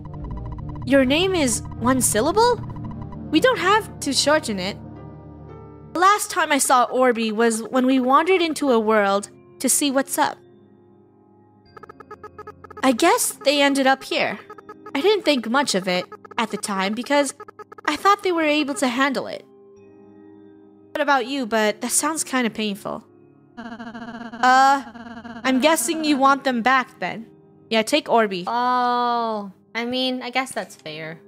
Your name is one syllable? We don't have to shorten it. The last time I saw Orby was when we wandered into a world to see what's up. I guess they ended up here. I didn't think much of it at the time because I thought they were able to handle it. What about you, but that sounds kind of painful. Uh, I'm guessing you want them back then. Yeah, take Orby. Oh, I mean, I guess that's fair.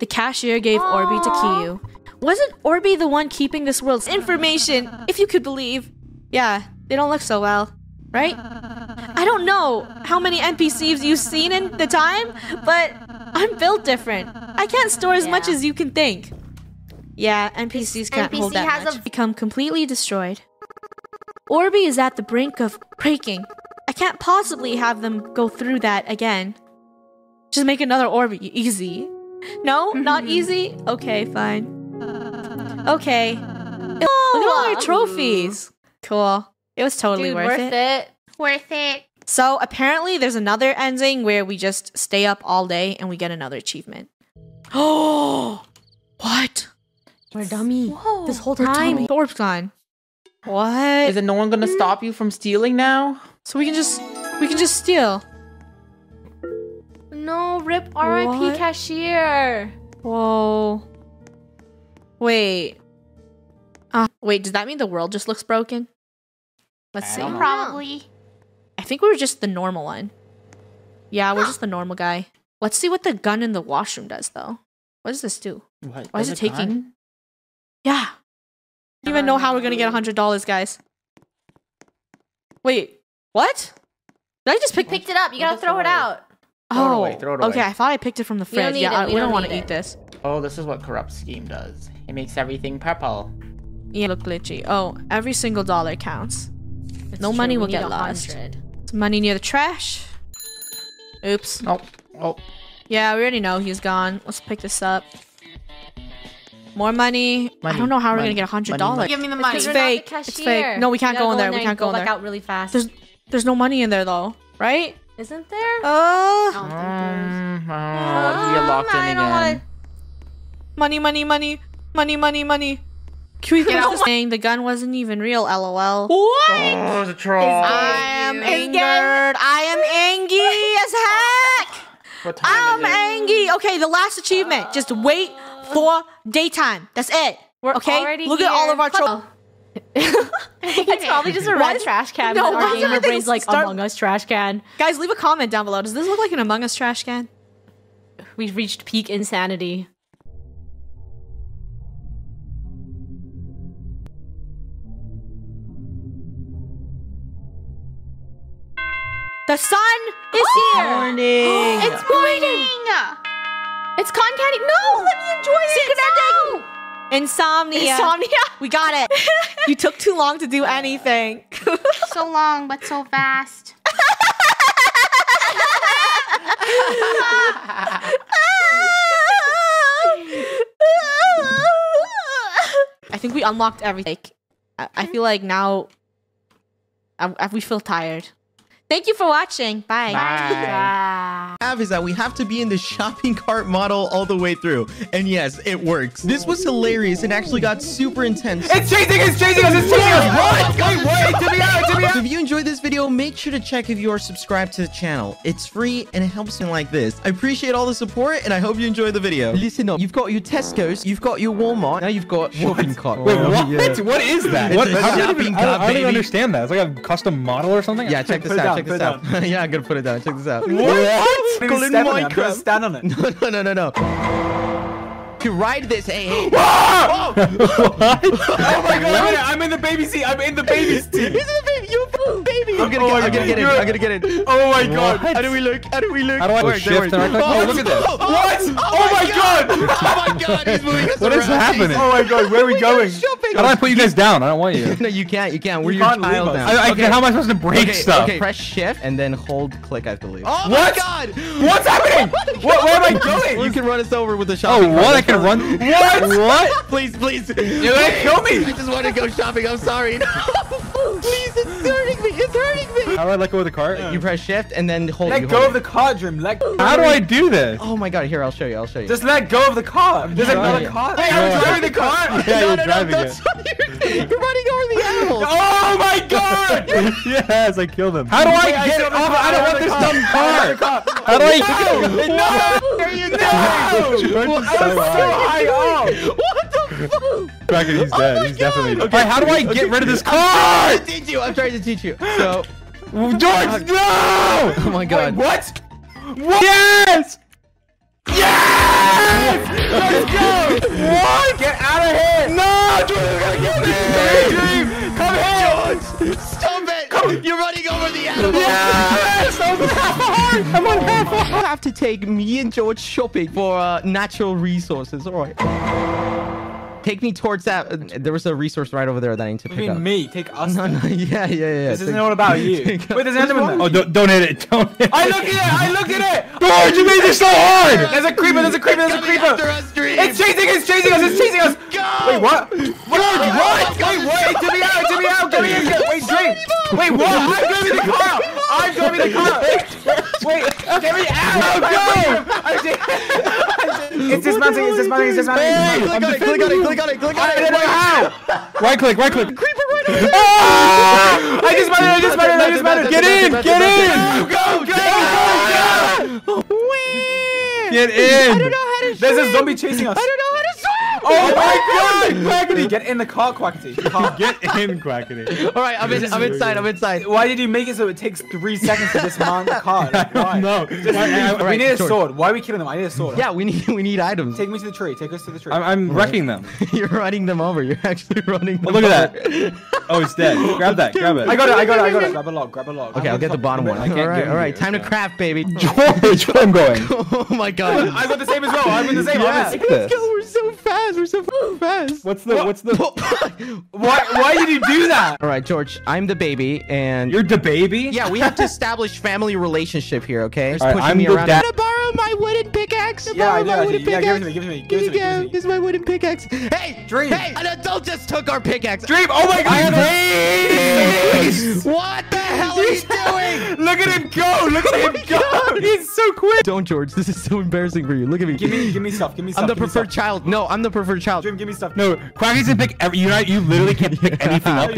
The cashier gave Aww. Orby to Kiyu. Wasn't Orby the one keeping this world's information, if you could believe? Yeah, they don't look so well, right? I don't know how many N P Cs you've seen in the time, but I'm built different. I can't store as yeah. much as you can think. Yeah, N P Cs can't N P C hold that much. Become completely destroyed. Orby is at the brink of breaking. I can't possibly have them go through that again. Just make another Orby. Easy. No? Not easy? Okay, fine. Okay. Oh, look at all your trophies. Cool. It was totally Dude, worth, worth it. it. Worth it. So apparently there's another ending where we just stay up all day and we get another achievement. Oh! What? We're dummy. Whoa. This whole time. Orb's gone. What? Isn't no one gonna mm. stop you from stealing now? So we can just we can just steal. No, rip R I P cashier. Whoa. Wait. Uh, wait, does that mean the world just looks broken? Let's see. Probably. I think we were just the normal one. Yeah, we're huh. just the normal guy. Let's see what the gun in the washroom does though. What does this do? What? Why is it taking? Gun? Yeah. I don't even know how we're gonna get one hundred dollars, guys. Wait, what? Did I just pick- You picked it up, you gotta throw it out. Throw it away, throw it away. Okay, I thought I picked it from the fridge. We yeah, I, we, we don't, don't want to eat this. Oh, this is what Corrupt Scheme does. It makes everything purple. Yeah, look glitchy. Oh, every single dollar counts. It's no true. money will get lost. It's money near the trash. Oops. Oh, oh. Yeah, we already know he's gone. Let's pick this up. More money. money. I don't know how money. we're gonna get a hundred dollars. Give me the money. It's, it's fake. It's fake. No, we can't go in there. We can't go in there. Back out really fast. There's, there's no money in there though, right? Isn't there? Oh. Uh, um, uh, you're locked um, in again. Wanna... Money, money, money, money, money, money. Can we get out? Saying the gun wasn't even real. L O L. What? Oh, the troll. I am angered. I am angry as heck. What time I'm angry. Okay, the last achievement. Uh, Just wait for daytime. That's it. We're okay. Already Look here. at all of our trolls. It's probably just a red trash can. No, why is brain's like start... Among Us trash can? Guys, leave a comment down below. Does this look like an Among Us trash can? We've reached peak insanity. The sun is oh, here. Morning. It's morning. It's concandy. No, let me enjoy it. Secret ending. Out. Insomnia. Insomnia. We got it. You took too long to do anything. So long, but so fast. I think we unlocked everything. I, I feel like now I, I, we feel tired. Thank you for watching. Bye. Bye. Have is that we have to be in the shopping cart model all the way through. And yes, it works. This was hilarious and actually got super intense. It's chasing us! It's chasing us! It's chasing us! What? Wait, wait! Get me out! Get me out! So if you enjoyed this video, make sure to check if you are subscribed to the channel. It's free and it helps me like this. I appreciate all the support and I hope you enjoy the video. Listen up. You've got your Tesco's. You've got your Walmart. Now you've got shopping cart. Wait, what? Yeah. What is that? It's what? A I shopping cart, I, I don't understand that. It's like a custom model or something? Yeah, check this out. Check this out. Yeah, I'm gonna put it down. Check this out. What? What? Call in Minecraft. Stand on it. No, no, no, no, no. You ride this. Hey, hey. Whoa! Whoa! What? Oh my god! Wait, I'm in the baby seat. I'm in the baby seat. He's in the baby. You baby. I'm gonna, oh get, I'm gonna get in. I'm gonna get in. Oh my god! What? How do we look? How do we look? How do I work, shift? Work. Oh, look at this. What? Oh, oh my god! Oh my god! He's moving us What around. is happening? Oh my god! Where are we going? How do I put you guys down? I don't want you. No, you can't. You can't. We're you your can't child now. I, I, okay. How am I supposed to break okay, stuff? Okay, press shift and then hold click, I believe. Oh my what? god! What's happening? What? Where am I going? You can run us over with a shopping. Oh, what? I can run. What? What? Please, please. You're gonna kill me. I just want to go shopping. I'm sorry. Please, it's hurting me. It's hurting me. How do I let go of the cart? Yeah. You press shift and then hold. Let you, go hold of the cart, Dream. Let. Go. How do I do this? Oh my god! Here, I'll show you. I'll show you. Just let go of the cart. There's another cart. Hey, I'm driving the cart. Yeah, no, you're no, driving no, it. You're running over the edge. animals. Oh my god! Yes, I killed him. How do I yeah, get it off? I don't want this dumb car. How do I get it? No! There you go! Well, I was so high up. What the fuck? Quackity, he's dead. Oh he's god. definitely dead. Okay, how do I okay. get rid of this car? I'm trying to teach you. I'm trying to teach you. So... George, no! Oh my god. Wait, what? What? Yes! Yes! Let's go! What? Get out of here! No! George is gonna kill me! Come here! George! Stop it! Come. You're running over the animal! Yes! I'm on half a heart! I'm on half a heart! You have to take me and George shopping for uh, natural resources. Alright. Take me towards that. There was a resource right over there that I need to pick up. You mean me? Take us? No, no, yeah, yeah, yeah. This isn't all about you. Wait, there's an enderman. Oh, don't, don't hit it. Don't hit it. I looked at it. I looked at it. George, you made this so hard. There's a creeper. There's a creeper. There's a creeper. It's chasing us. It's chasing us. It's chasing us. Wait, what? George, what? Wait, wait. Get me out. Get me out. Get me out. Wait, drink. Wait, what? I'm going to be the car. I'm going to be the car. Wait, get me out. No. It's dismounting, it's dismounting, it's dismounting. Click on it, click on it, click on it, click on it. How? Right click, right click. Creeper right over there. I dismounted, I dismounted, I dismounted. Get in, get in. Go, go, go, go. Get in. I don't know how to swim. There's a zombie chasing us. I don't know how to swim. Oh my god, Quackity! Get in the car, Quackity. Get in, Quackity. All right, I'm in, I'm inside. I'm inside. Why did you make it so it takes three seconds to dismount the car? Like, why? No. Just, I, I, we right, need a George. sword. Why are we killing them? I need a sword. Yeah, we need we need items. Take me to the tree. Take us to the tree. I'm, I'm right. wrecking them. You're running them over. You're actually running. Them oh, look over. at that. Oh, it's dead. Grab that. Grab it. I got it. I got it. I got it. Grab a log. Grab a log. Okay, I'll get the bottom one. I can't all right, all right. Time to craft, baby. George, I'm going. Oh my god. I got the same as well. I'm in the same. Let's go. We're so fast. We're so fast. What's the what? what's the why why did you do that? All right, George, I'm the baby and you're the baby. Yeah, we have to establish family relationship here, okay? All right, I'm me around. I'm gonna borrow my wooden pickaxe. Yeah, I know. Yeah, give it to me. Give it to me. Give it to me. Here you go. Here's my wooden pickaxe. Hey, Dream. Hey, an adult just took our pickaxe. Dream. Oh my god. Dream. What the hell is he doing? Look at him go. Look at him go. He's so quick. Don't, George. This is so embarrassing for you. Look at me. Give me, give me stuff. Give me stuff. I'm the preferred child. No, I'm the preferred child. Dream, give me stuff. No, Quacky's gonna pick every. You know, you literally can't pick anything up. All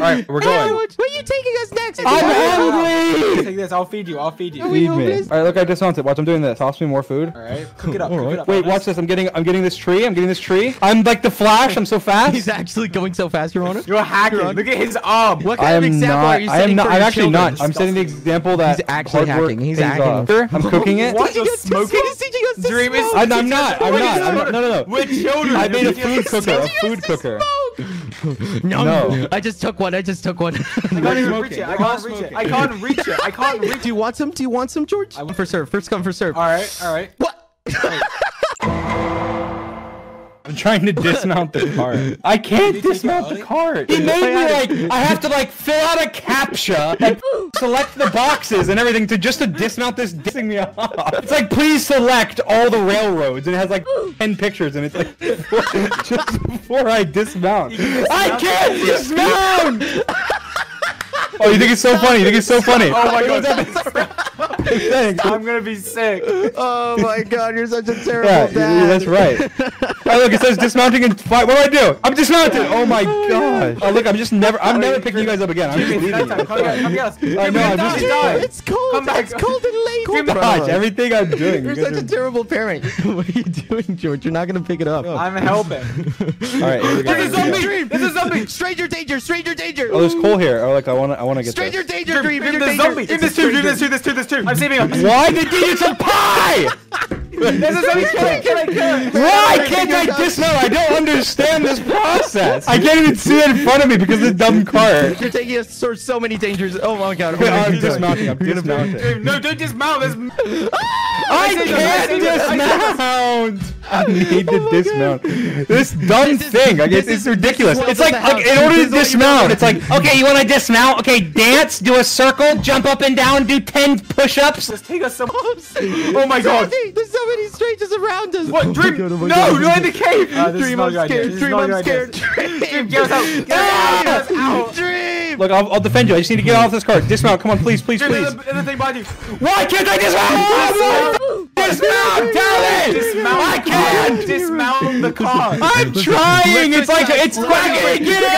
right, we're going. Hey, what are you taking us next? I'm hungry. Take this. I'll feed you. I'll feed you. Feed me. All right, look, I dismounted. Watch, I'm doing this. Toss me more food. All right, cook it up. Cook it up. Wait, watch this. I'm getting, I'm getting this tree. I'm getting this tree. I'm like the Flash. I'm so fast. He's actually going so fast, Your Honor. You're hacking. Look at his arm. What kind of example are you setting for your children? I'm actually not. I'm setting the example that he's actually hacking. He's hacking. I'm cooking it. What? You're smoking? He's teaching us to smoke. I'm not. I'm not. I'm not. No, no, no. We're children. I made a food cooker. A food cooker. No, no. I just took one. I just took one. I can't reach it. I can't reach it. I can't reach it. I can't reach it. Do you want some? Do you want some, George? I want first serve. First come, first serve. All right. All right. What? I'm trying to dismount the cart. I can't dismount the cart. He made me like I have to like fill out a captcha and select the boxes and everything to just to dismount this. Dissing me off. It's like please select all the railroads and it has like ten pictures and it's like just before I dismount. I can't dismount. Oh, you think it's so funny? You think it's so funny? Oh my god, that's I'm gonna be sick. Oh my god, you're such a terrible yeah, dad. That's right. Oh look, it says dismounting and fight. What do I do? I'm dismounted. Oh my god. Oh look, I'm just never. I'm never picking you guys up again. I'm just leaving. I know. I'm just dying. It's cold. Come back. It's cold and late. Too much. Everything I'm doing. You're such a terrible parent. What are you doing, George? You're not gonna pick it up. I'm helping. All right. This is zombie. This is zombie. Stranger danger. Stranger danger. Oh, there's coal here. Oh, like I wanna. I wanna get Stranger this. danger. Dream. In the zombie. In this two. In this two. This two. This two. I'm saving up. Why did you eat some pie? There's a zombie. Kill it. Kill it. Why can't I? This no, I don't understand this process. I can't even see it in front of me because of the dumb cart. You're taking us through so many dangers. Oh my god. Wait, I'm dismounting. I'm dismounting. No, don't dismount. There's... I, I can't dismount. I need to oh dismount. God. This dumb this is, thing, I guess it's ridiculous. It's like, like in order to dismount, it's like, okay, you want to dismount? Okay, dance, do a circle, jump up and down, do ten push-ups. Let's take us some. Oh my god. There's so many strangers around us. What? Dream? Oh god, no, you're in the cave. Uh, Dream, I'm scared. Dream, I'm scared. Dream, get us out. Get us out. Dream. him! Look, I'll, I'll defend you. I just need to get off this cart. Dismount. Come on, please, please, Dude, please. There's anything behind you. Why can't I dismount? Dismount, tell me! Dismount. I can't dismount the car. I'm trying. It's like it's quackity. Get it!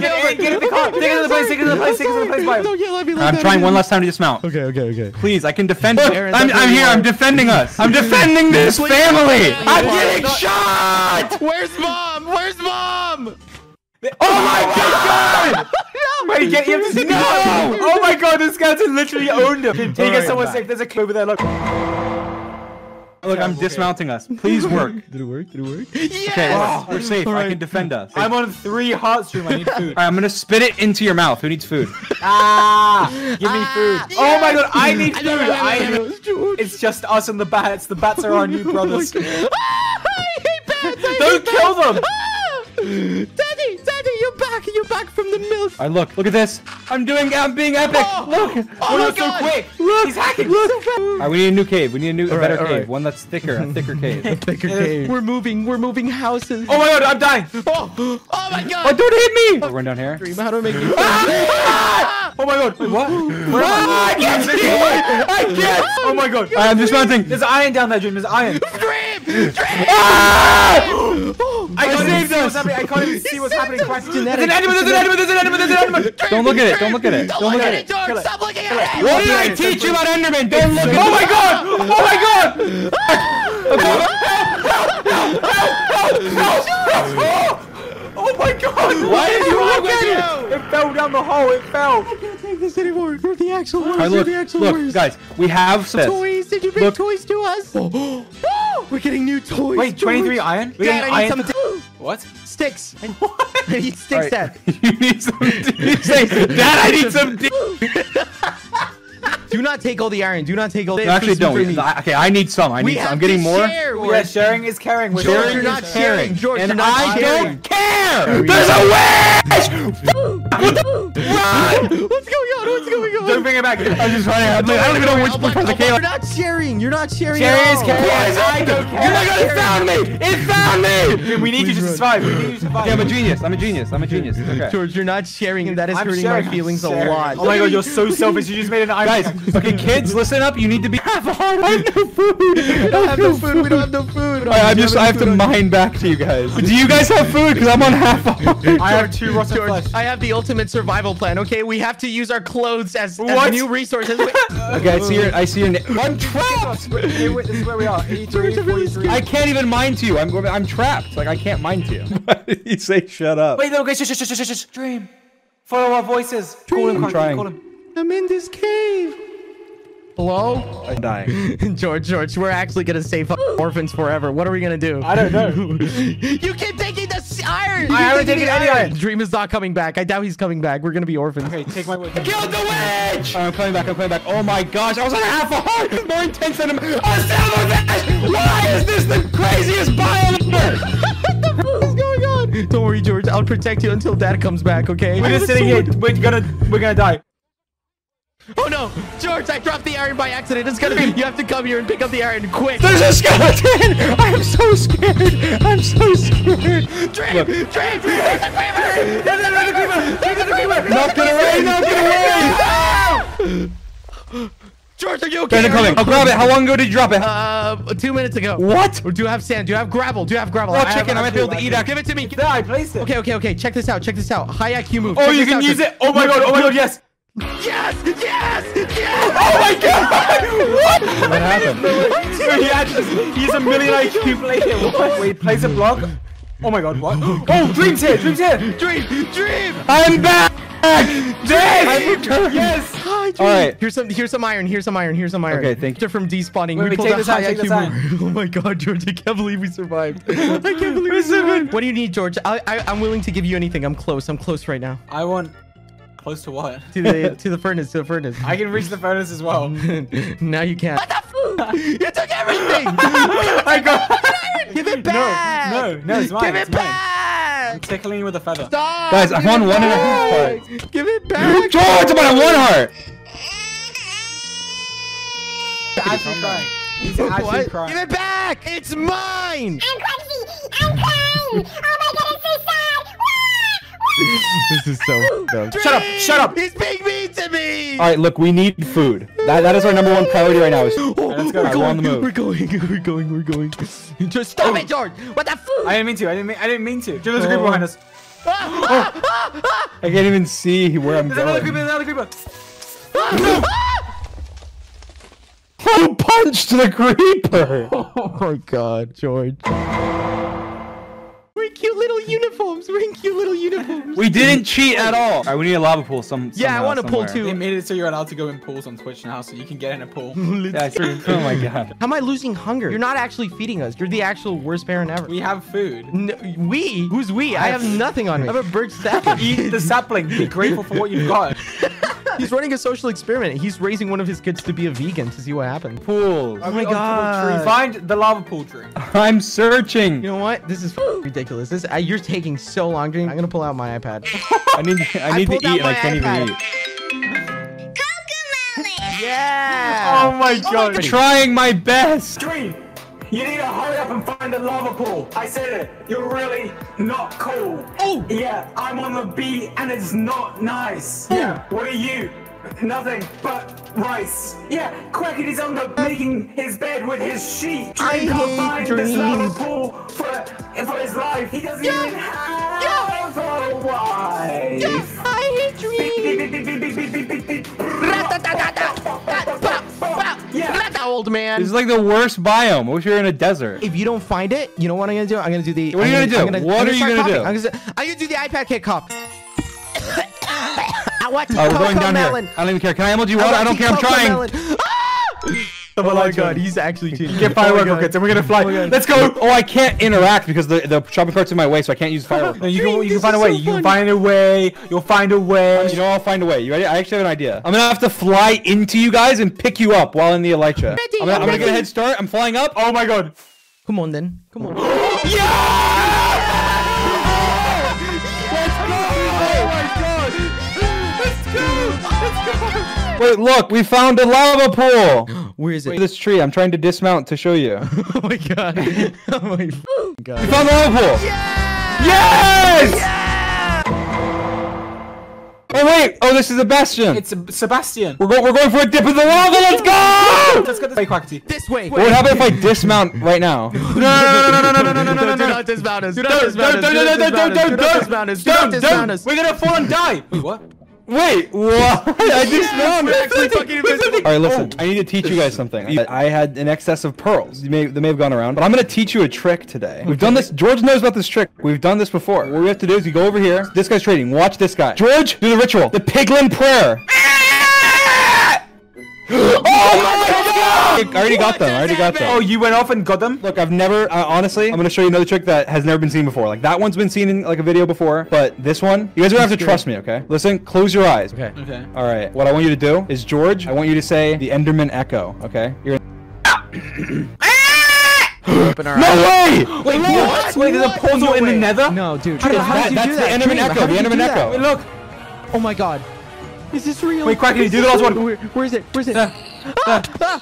Get it! Get it! The car. Take it to the place. Take it to the place. Take it to the place. Don't get let me. I'm trying one last time to dismount. Okay, okay, okay. Please, I can defend. I'm, I'm here. I'm defending us. I'm defending this family. I'm getting shot. Where's mom? Where's mom? Oh my god! No! Wait, get him to no! Oh my god, this guy literally owned him. Take us right, someone safe. There's a clue over there. Look. Look, I'm dismounting us. Please work. Did it work? Did it work? Yes! Okay, oh, we're safe. Right. I can defend us. I'm on three heart stream. I need food. Alright, I'm gonna spit it into your mouth. Who needs food? Ah! Give ah, me food. Yes! Oh my god, I need food. I know, I know, I know. It's just us and the bats. The bats are our new brothers. Oh I hate bats! I Don't hate kill bats. them! Daddy, Daddy, you're back! You're back from the milk! Alright, look, look at this! I'm doing, I'm being epic! Oh, look! Oh we're my God. so quick! Look! He's hacking! Look! Alright, we need a new cave. We need a new, a right, better right. cave. One that's thicker, a thicker cave. A thicker cave. We're moving, we're moving houses. Oh my God, I'm dying! Oh, oh my God! Oh, don't hit me! Oh, run down here. Dream, how do I make you ah! Oh my God! Wait, what? Where ah, I can't see! I can't! Oh my God! I'm dismounting! There's iron down there, Dream. There's iron. Dream! Dream! Ah! I can't even see what's happening. I can't even see what's happening. There's an enemy. There's an enemy. There's an enemy. There's an enemy. Don't look at it. Don't look at it. Don't look at it. Stop looking at it. What did I teach you about Enderman? Don't look at it. Oh my God! Oh my God! Oh my God! Why did you look at it? It fell down the hole. It fell. I can't take this anymore. You're the actual worst. You're the actual worst. Look, guys, we have some toys. Did you bring toys to us? We're getting new toys. Wait, twenty-three iron? Dad, I need some. What? Sticks. And what? I need sticks, Dad. Right. You need some dick. Dad, I need some dick. Do not take all the iron. Do not take all the no, actually, don't. Okay, I need some. I need we some. I'm getting more. Share. We're yeah, sharing is caring. We're George, you're not sharing. George, and not I sharing. don't care. There There's go. a witch! What the? Run! What's going on? What's going on? Don't bring it back. I'm just running. I don't even know which one comes to chaos. You're not sharing. You're not sharing. Sharing is caring. I don't care. You're not going to found me. It found me. Dude, we need you to survive. We need you to survive. Yeah, I'm a genius. I'm a genius. I'm a genius. Okay. George, you're not sharing. That is hurting my feelings a lot. Oh my God, you're so selfish. You just made an iron. Guys, okay, kids, listen up. You need to be half a heart. I have no food. We don't have no food. We don't have no food. I just, I have to mine back to you guys. Do you guys have food? Because I'm on half a heart. I have two rusted flesh. I have the ultimate survival plan. Okay, we have to use our clothes as, as new resources. Okay, I see your, I see your name. I'm trapped. This is where we are. eighty-three, forty-three. I can't even mine to you. I'm, I'm trapped. Like I can't mine to you. Why did you say shut up? Wait, no, guys, shh, shh, shh, shh, shh. Dream. Follow our voices. Call him, call him. I'm in this cave. Hello? I'm dying. George, George, we're actually gonna save orphans forever. What are we gonna do? I don't know. You keep taking the iron. I haven't taken any iron. Dream is not coming back. I doubt he's coming back. We're gonna be orphans. Okay, take my witch. Kill the witch! I'm coming back. I'm coming back. Oh my gosh! I was on half a heart. More intense than a silverfish. Why is this the craziest biome ever? What is going on? Don't worry, George. I'll protect you until Dad comes back. Okay? We're just sitting here. We're gonna. We're gonna die. Oh no! George, I dropped the iron by accident. It's gonna be- You have to come here and pick up the iron quick! There's a skeleton! I am so scared! I'm so scared! Dream! Look. Dream! There's a creeper! There's another creeper! There's a creeper! Knock it away! Knock it away! George, are you okay? Coming. I'll grab it! How long ago did you drop it? Uh, two minutes ago. What? Or do you have sand? Do you have gravel? Do you have gravel? Oh, I chicken! I might be able to eat it. Give it to me! No, I placed it! Okay, okay, okay. Check this out. Check this out. High I Q move. Oh, you can use it! Oh my god! Oh my god, yes! Yes! Yes! Yes! Oh my god! What? What happened? He actually, he's a million I Q player. What? Wait, plays a block? Oh my god, what? Oh, Dream's here! Dream's here! Dream! Dream! I'm back! Dream! Yes! Hi, Dream! Alright. Here's some, here's some iron, here's some iron, here's some iron. Okay, thank you. They're from despawning. Wait, we pulled a high I Q move. Oh my god, George, I can't believe we survived. I can't believe we survived. What do you need, George? I, I, I'm willing to give you anything. I'm close. I'm close right now. I want... Close to what? To the to the furnace, to the furnace. I can reach the furnace as well. Now you can't. What the f? You took everything! I got Give it back! No, no, no, it's mine. Give it it's back! Mine. I'm tickling with a feather. Stop! Guys, I won one and a half heart. Give it back! George, I'm on one heart! He's actually crying. He's actually what? crying. Give it back! It's mine! I'm crazy! I'm crying! Oh my god, it's so sad! This is so dumb. Dream! Shut up! Shut up! He's being mean to me! Alright, look, we need food. That, that is our number one priority right now. Is oh, right, let's go. We're going, the move. we're going, we're going, we're going. Just stop oh. it, George! What the food? I didn't mean to, I didn't mean, I didn't mean to. There's oh. a creeper behind us. Ah, ah, ah, ah. I can't even see where I'm there's going. Another creeper, another creeper. Ah, ah. Who punched the creeper? Oh my god, George. We're in cute little uniforms. We're in cute little uniforms. We didn't cheat at all. All right, we need a lava pool. Some. Yeah, I want a pool too. They made it so you're allowed to go in pools on Twitch now, so you can get in a pool. That's true. Oh my god. How am I losing hunger? You're not actually feeding us. You're the actual worst parent ever. We have food. No, we? Who's we? I, I have, have nothing on me. I have a bird sapling. Eat the sapling. Be grateful for what you've got. He's running a social experiment. He's raising one of his kids to be a vegan to see what happens. Pool. Oh my god. Find the lava pool tree. I'm searching. You know what? This is ridiculous. This uh, you're taking so long, Dream. I'm gonna pull out my iPad. I need I need I to eat and I can't iPad. even eat. Cocomelon. Yeah. Oh my god. Oh my trying my best. Dream, you need to hurry up and find the lava pool. I said it. You're really not cool. Oh! Yeah, I'm on the beat and it's not nice. Oh. Yeah. What are you? Nothing but rice. Yeah, Quackity's on the making his bed with his sheet. I hate can't find Dream. This lava pool for, for his life. He doesn't yeah. even have yeah. a wife. Yeah. I hate Dream. Yeah. Old man. This is like the worst biome. What if you're in a desert? If you don't find it, you know what I'm gonna do? I'm gonna do the. What I'm are you gonna, gonna do? Gonna, what I'm are you gonna do? I'm gonna, I'm gonna do the iPad kick cop. I want to oh, we're going down melon. Here. I don't even care. Can I M L G water? I, I don't care. I'm trying. Ah! Oh my god, god, he's actually cheating. Get firework oh rockets and we're gonna fly. Oh Let's go. Oh, I can't interact because the, the shopping cart's in my way, so I can't use firework. No, you can, you can find a way. So you can find a way. You'll find a way. You know, I'll find a way. You ready? I actually have an idea. I'm gonna have to fly into you guys and pick you up while in the elytra. I'm, ready, I'm, I'm gonna ready. get a head start. I'm flying up. Oh my god. Come on then. Come on. Yeah! Wait, look, we found a lava pool. Where is it? Wait, this tree. I'm trying to dismount to show you. Oh my god. Oh my god. We found the lava pool. Yeah! Yes! Yeah! Oh wait. Oh, this is Sebastian. It's a Sebastian. We're going. We're going for a dip in the lava. Let's go! Let's go this way, Quackity. This way. What would happen if I dismount right now? No! No! No! No! No! No! No! No! No! Do not dismount us. Do not dismount us. Don't! Don't! Don't! Don't! Don't dismount us. Don't dismount us. We're gonna fall and die. Wait, what? Wait, what? I just know yeah, actually fucking invisible. All right, listen. Oh. I need to teach you guys something. I had an excess of pearls. You may, they may have gone around, but I'm gonna teach you a trick today. We've done this. George knows about this trick. We've done this before. What we have to do is we go over here. This guy's trading. Watch this guy. George, do the ritual. The piglin prayer. Oh my god! I already got them. I already got them. Oh, you went off and got them? Look, I've never, uh, honestly, I'm gonna show you another trick that has never been seen before. Like, that one's been seen in, like, a video before, but this one, you guys are gonna have to trust me, okay? Listen, close your eyes. Okay. Okay. All right. What I want you to do is, George, I want you to say the Enderman Echo, okay? You're gonna... Open our no eyes. way! Wait, wait what? Wait, there's a portal no in way. the nether? No, dude. How, how, how that, did you do that? That's the Enderman Echo. The Enderman Echo. Wait, look. Oh my god. Is this real? Wait, Quackity, do the last one. Where, where is it? Where is it? Uh, ah, ah.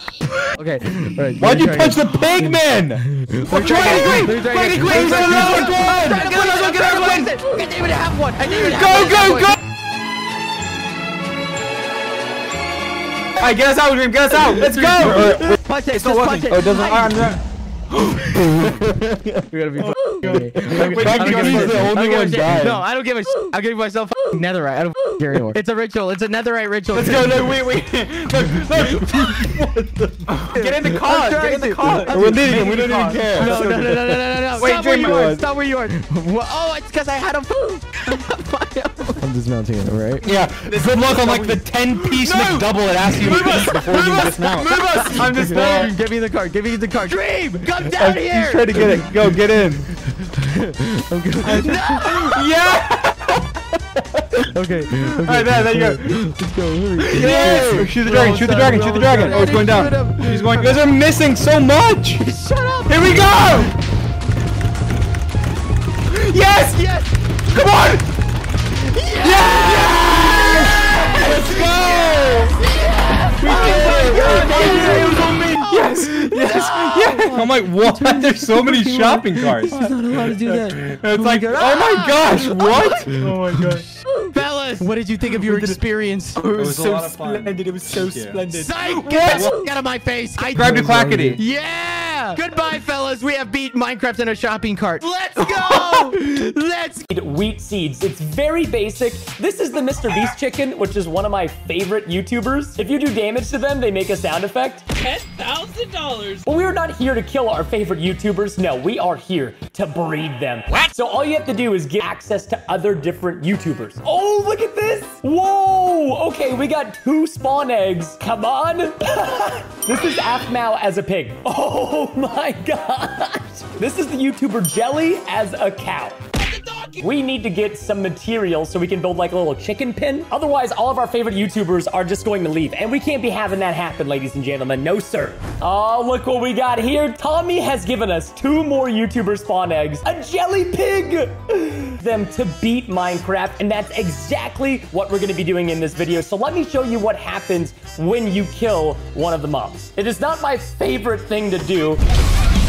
Okay. Right, why'd you punch the pigman? I'm trying to get Quackity, Quackity, get another one! Get another one! Get another one! I didn't even have one! I didn't even have one! Go, go, go! Alright, get us out, Dream! Get us out! Let's go! Punch it! It's not working. Oh, it doesn't. Alright, I'm done. We gotta be funny. Quackity's the only one dying. No, I don't give a shit. I'll give myself a netherite. I don't care anymore. It's a ritual. It's a netherite ritual. Let's go. No, wait, wait. No, no. Get in the car. Get in the car. We're leaving. We don't even care. No, no, no, no, no, no, no. Wait, stop where you are. Stop where you are. Oh, it's because I had a I'm dismounting it, right? Yeah. Good luck on like the ten-piece McDouble it asks you to eat before you dismount. Move us. I'm dismounting. Give me the car. Give me the car. Dream. Come down here. He's trying to get it. Go, get in. I'm gonna... No! Yeah! Okay. Okay. Alright, there, there you go. Let's go. Yes! Shoot the dragon, shoot the dragon, shoot the dragon. Oh, it's going down. He's going. You guys are missing so much! Shut up! Here we go! Yes! Yes! Come on! Yes! Yes! Let's go! Yes! We did it! It was on me! Yes! Yes! Yes! I'm like, what? There's so many shopping carts. He's not allowed to do that. It's like, oh my gosh, what? Oh my gosh. us. What did you think of your experience? It was so splendid. It was so splendid. Psych! Get out of my face. I grabbed a quackity. Yeah. Goodbye, fellas. We have beat Minecraft in a shopping cart. Let's go. Let's eat wheat seeds. It's very basic. This is the Mister Beast chicken, which is one of my favorite YouTubers. If you do damage to them, they make a sound effect. ten thousand dollars. But we are not here to kill our favorite YouTubers. No, we are here to breed them. What? So all you have to do is get access to other different YouTubers. Oh, look at this. Whoa. Okay, we got two spawn eggs. Come on. This is Afmao as a pig. Oh my gosh. This is the YouTuber Jelly as a cow. We need to get some material so we can build like a little chicken pen. Otherwise, all of our favorite YouTubers are just going to leave. And we can't be having that happen, ladies and gentlemen. No, sir. Oh, look what we got here. Tommy has given us two more YouTuber spawn eggs. A jelly pig. Them to beat Minecraft. And that's exactly what we're going to be doing in this video. So let me show you what happens when you kill one of the mobs. It is not my favorite thing to do.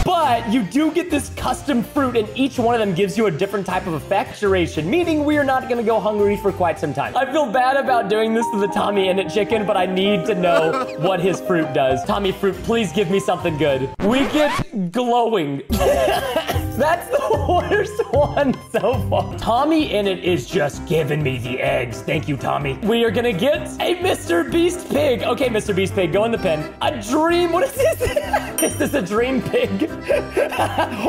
But you do get this custom fruit, and each one of them gives you a different type of effect duration, meaning we are not going to go hungry for quite some time. I feel bad about doing this to the Tommy and it chicken, but I need to know what his fruit does. Tommy fruit, please give me something good. We get glowing. That's the worst one so far. Tommy in it is just giving me the eggs. Thank you, Tommy. We are going to get a Mister Beast pig. Okay, Mister Beast pig, go in the pen. A dream. What is this? Is this a dream pig?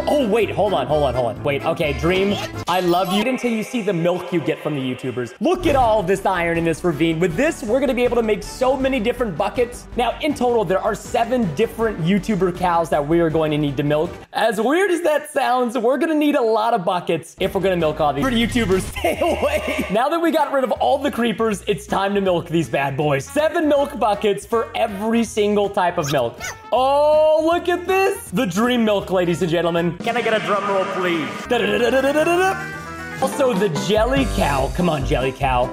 Oh, wait, hold on, hold on, hold on. Wait, okay, Dream, I love you until you see the milk you get from the YouTubers. Look at all this iron in this ravine. With this, we're gonna be able to make so many different buckets. Now, in total, there are seven different YouTuber cows that we are going to need to milk. As weird as that sounds, we're gonna need a lot of buckets if we're gonna milk all these. For the YouTubers, stay away. Now that we got rid of all the creepers, it's time to milk these bad boys. Seven milk buckets for every single type of milk. Oh, look at this. The Dream milk, ladies and gentlemen. Can I get a drum roll, please? Da -da -da -da -da -da -da. Also, the jelly cow. Come on, jelly cow.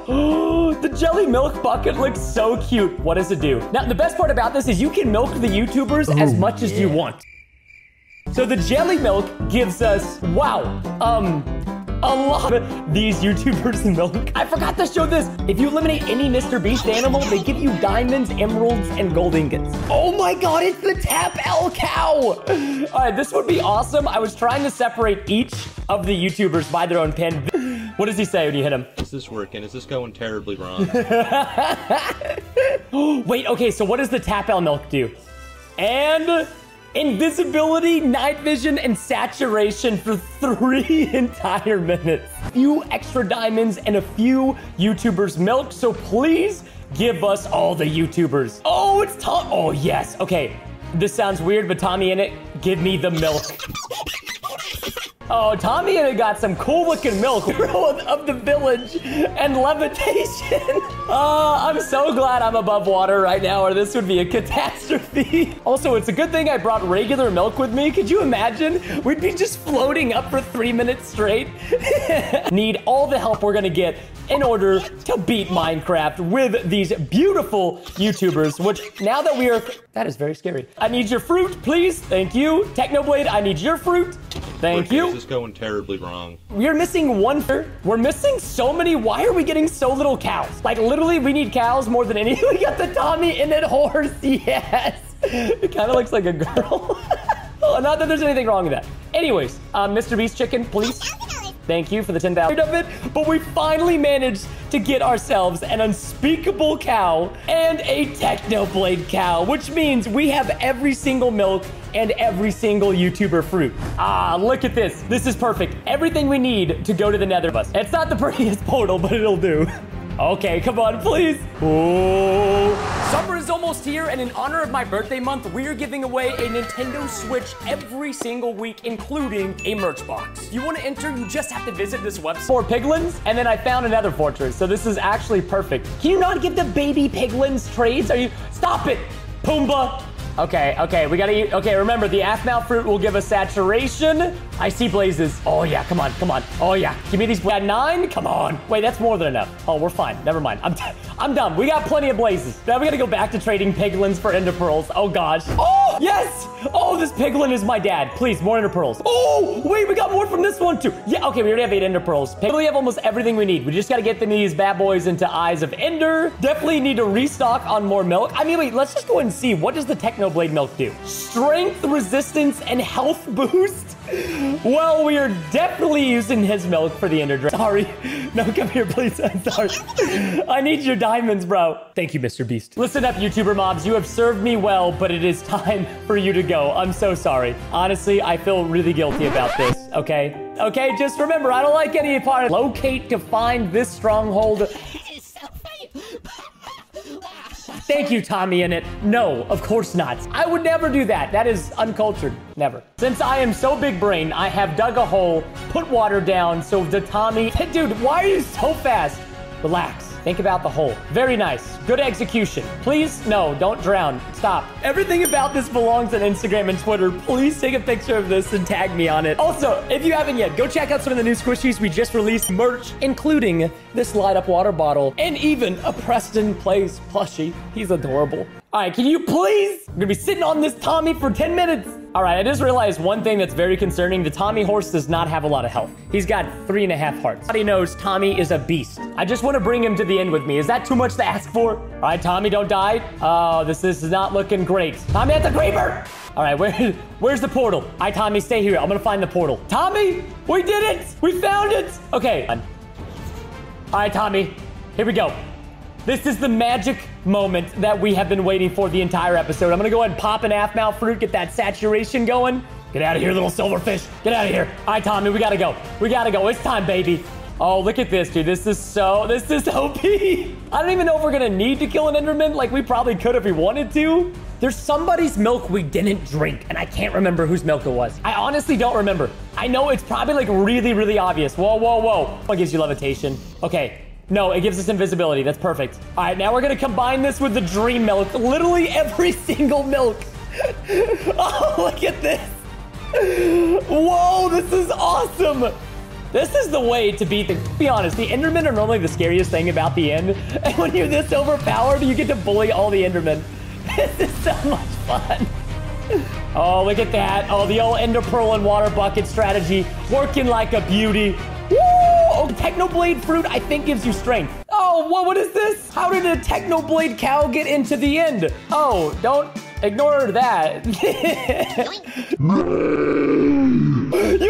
The jelly milk bucket looks so cute. What does it do? Now, the best part about this is you can milk the YouTubers Ooh, as much as yeah. you want. So the jelly milk gives us, wow, um... a lot of these YouTubers milk. I forgot to show this. If you eliminate any Mister Beast animal, they give you diamonds, emeralds, and gold ingots. Oh my God, it's the Tap L cow. All right, this would be awesome. I was trying to separate each of the YouTubers by their own pen. What does he say when you hit him? Is this working? Is this going terribly wrong? Wait, okay, so what does the Tap L milk do? And... invisibility, night vision, and saturation for three entire minutes. A few extra diamonds and a few YouTubers milk, so please give us all the YouTubers. Oh, it's Tom. Oh, yes. Okay, this sounds weird, but Tommy in it, give me the milk. Oh, Tommy and it got some cool-looking milk. Hero of the village and levitation. Uh, I'm so glad I'm above water right now, or this would be a catastrophe. Also, it's a good thing I brought regular milk with me. Could you imagine? We'd be just floating up for three minutes straight. Need all the help we're gonna get in order to beat Minecraft with these beautiful YouTubers, which now that we are... That is very scary. I need your fruit, please. Thank you. Technoblade, I need your fruit. Thank you. This is going terribly wrong. We're missing one. We're missing so many. Why are we getting so little cows? Like, literally, we need cows more than any. We got the Tommy in it horse. Yes. It kind of looks like a girl. Not that there's anything wrong with that. Anyways, uh, Mister Beast chicken, please. Thank you for the ten thousand of it. But we finally managed to get ourselves an unspeakable cow and a Technoblade cow, which means we have every single milk and every single YouTuber fruit. Ah, look at this. This is perfect. Everything we need to go to the nether bus. It's not the prettiest portal, but it'll do. Okay, come on, please. Ooh. Summer is almost here, and in honor of my birthday month, we're giving away a Nintendo Switch every single week, including a merch box. If you want to enter, you just have to visit this website. Four piglins, and then I found another fortress, so this is actually perfect. Can you not get the baby piglins trades? Are you... Stop it, Pumbaa. Okay, okay, we gotta eat. Okay, remember, the Afmal fruit will give us saturation. I see blazes. Oh, yeah, come on, come on. Oh, yeah, give me these blazes. Nine, come on. Wait, that's more than enough. Oh, we're fine. Never mind. I'm, I'm dumb. We got plenty of blazes. Now we gotta go back to trading piglins for ender pearls. Oh, gosh. Oh, yes. Oh, this piglin is my dad. Please, more ender pearls. Oh, wait, we got more from this one, too. Yeah, okay, we already have eight ender pearls. Pig we have almost everything we need. We just gotta get these bad boys into eyes of ender. Definitely need to restock on more milk. I mean, wait, let's just go and see. What does the techno blade milk do? Strength, resistance, and health boost? Well, we are definitely using his milk for the ender dragon. Sorry. No, come here, please. I'm sorry. I need your diamonds, bro. Thank you, Mister Beast. Listen up, YouTuber mobs. You have served me well, but it is time for you to go. I'm so sorry. Honestly, I feel really guilty about this, okay? Okay, just remember, I don't like any part of it. Locate to find this stronghold. Thank you, Tommy in it. No, of course not. I would never do that. That is uncultured. Never. Since I am so big brain, I have dug a hole, put water down, so the Tommy... Hey, dude, why are you so fast? Relax. Think about the hole. Very nice. Good execution. Please, no, don't drown. Stop. Everything about this belongs on Instagram and Twitter. Please take a picture of this and tag me on it. Also, if you haven't yet, go check out some of the new squishies we just released merch, including this light-up water bottle and even a Preston Plays plushie. He's adorable. All right, can you please? I'm gonna be sitting on this Tommy for ten minutes. All right, I just realized one thing that's very concerning. The Tommy horse does not have a lot of health. He's got three and a half hearts. Everybody knows Tommy is a beast. I just want to bring him to the end with me. Is that too much to ask for? All right, Tommy, don't die. Oh, this, this is not looking great. Tommy, that's a creeper. All right, where, where's the portal? All right, Tommy, stay here. I'm gonna find the portal. Tommy, we did it. We found it. Okay. All right, Tommy, here we go. This is the magic moment that we have been waiting for the entire episode. I'm gonna go ahead and pop an half-mouth fruit, get that saturation going. Get out of here, little silverfish. Get out of here. All right, Tommy, we gotta go. We gotta go. It's time, baby. Oh, look at this, dude. This is so, this is O P. I don't even know if we're gonna need to kill an Enderman. Like, we probably could if we wanted to. There's somebody's milk we didn't drink, and I can't remember whose milk it was. I honestly don't remember. I know it's probably, like, really, really obvious. Whoa, whoa, whoa. What gives you levitation? Okay. No, it gives us invisibility. That's perfect. All right, now we're going to combine this with the dream milk. Literally every single milk. Oh, look at this. Whoa, this is awesome. This is the way to beat the... To be honest, the Endermen are normally the scariest thing about the end. And when you're this overpowered, you get to bully all the Endermen. This is so much fun. Oh, look at that. Oh, the old Ender Pearl and water bucket strategy. Working like a beauty. Oh, Technoblade fruit, I think, gives you strength. Oh, what, what is this? How did a Technoblade cow get into the end? Oh, don't ignore that. You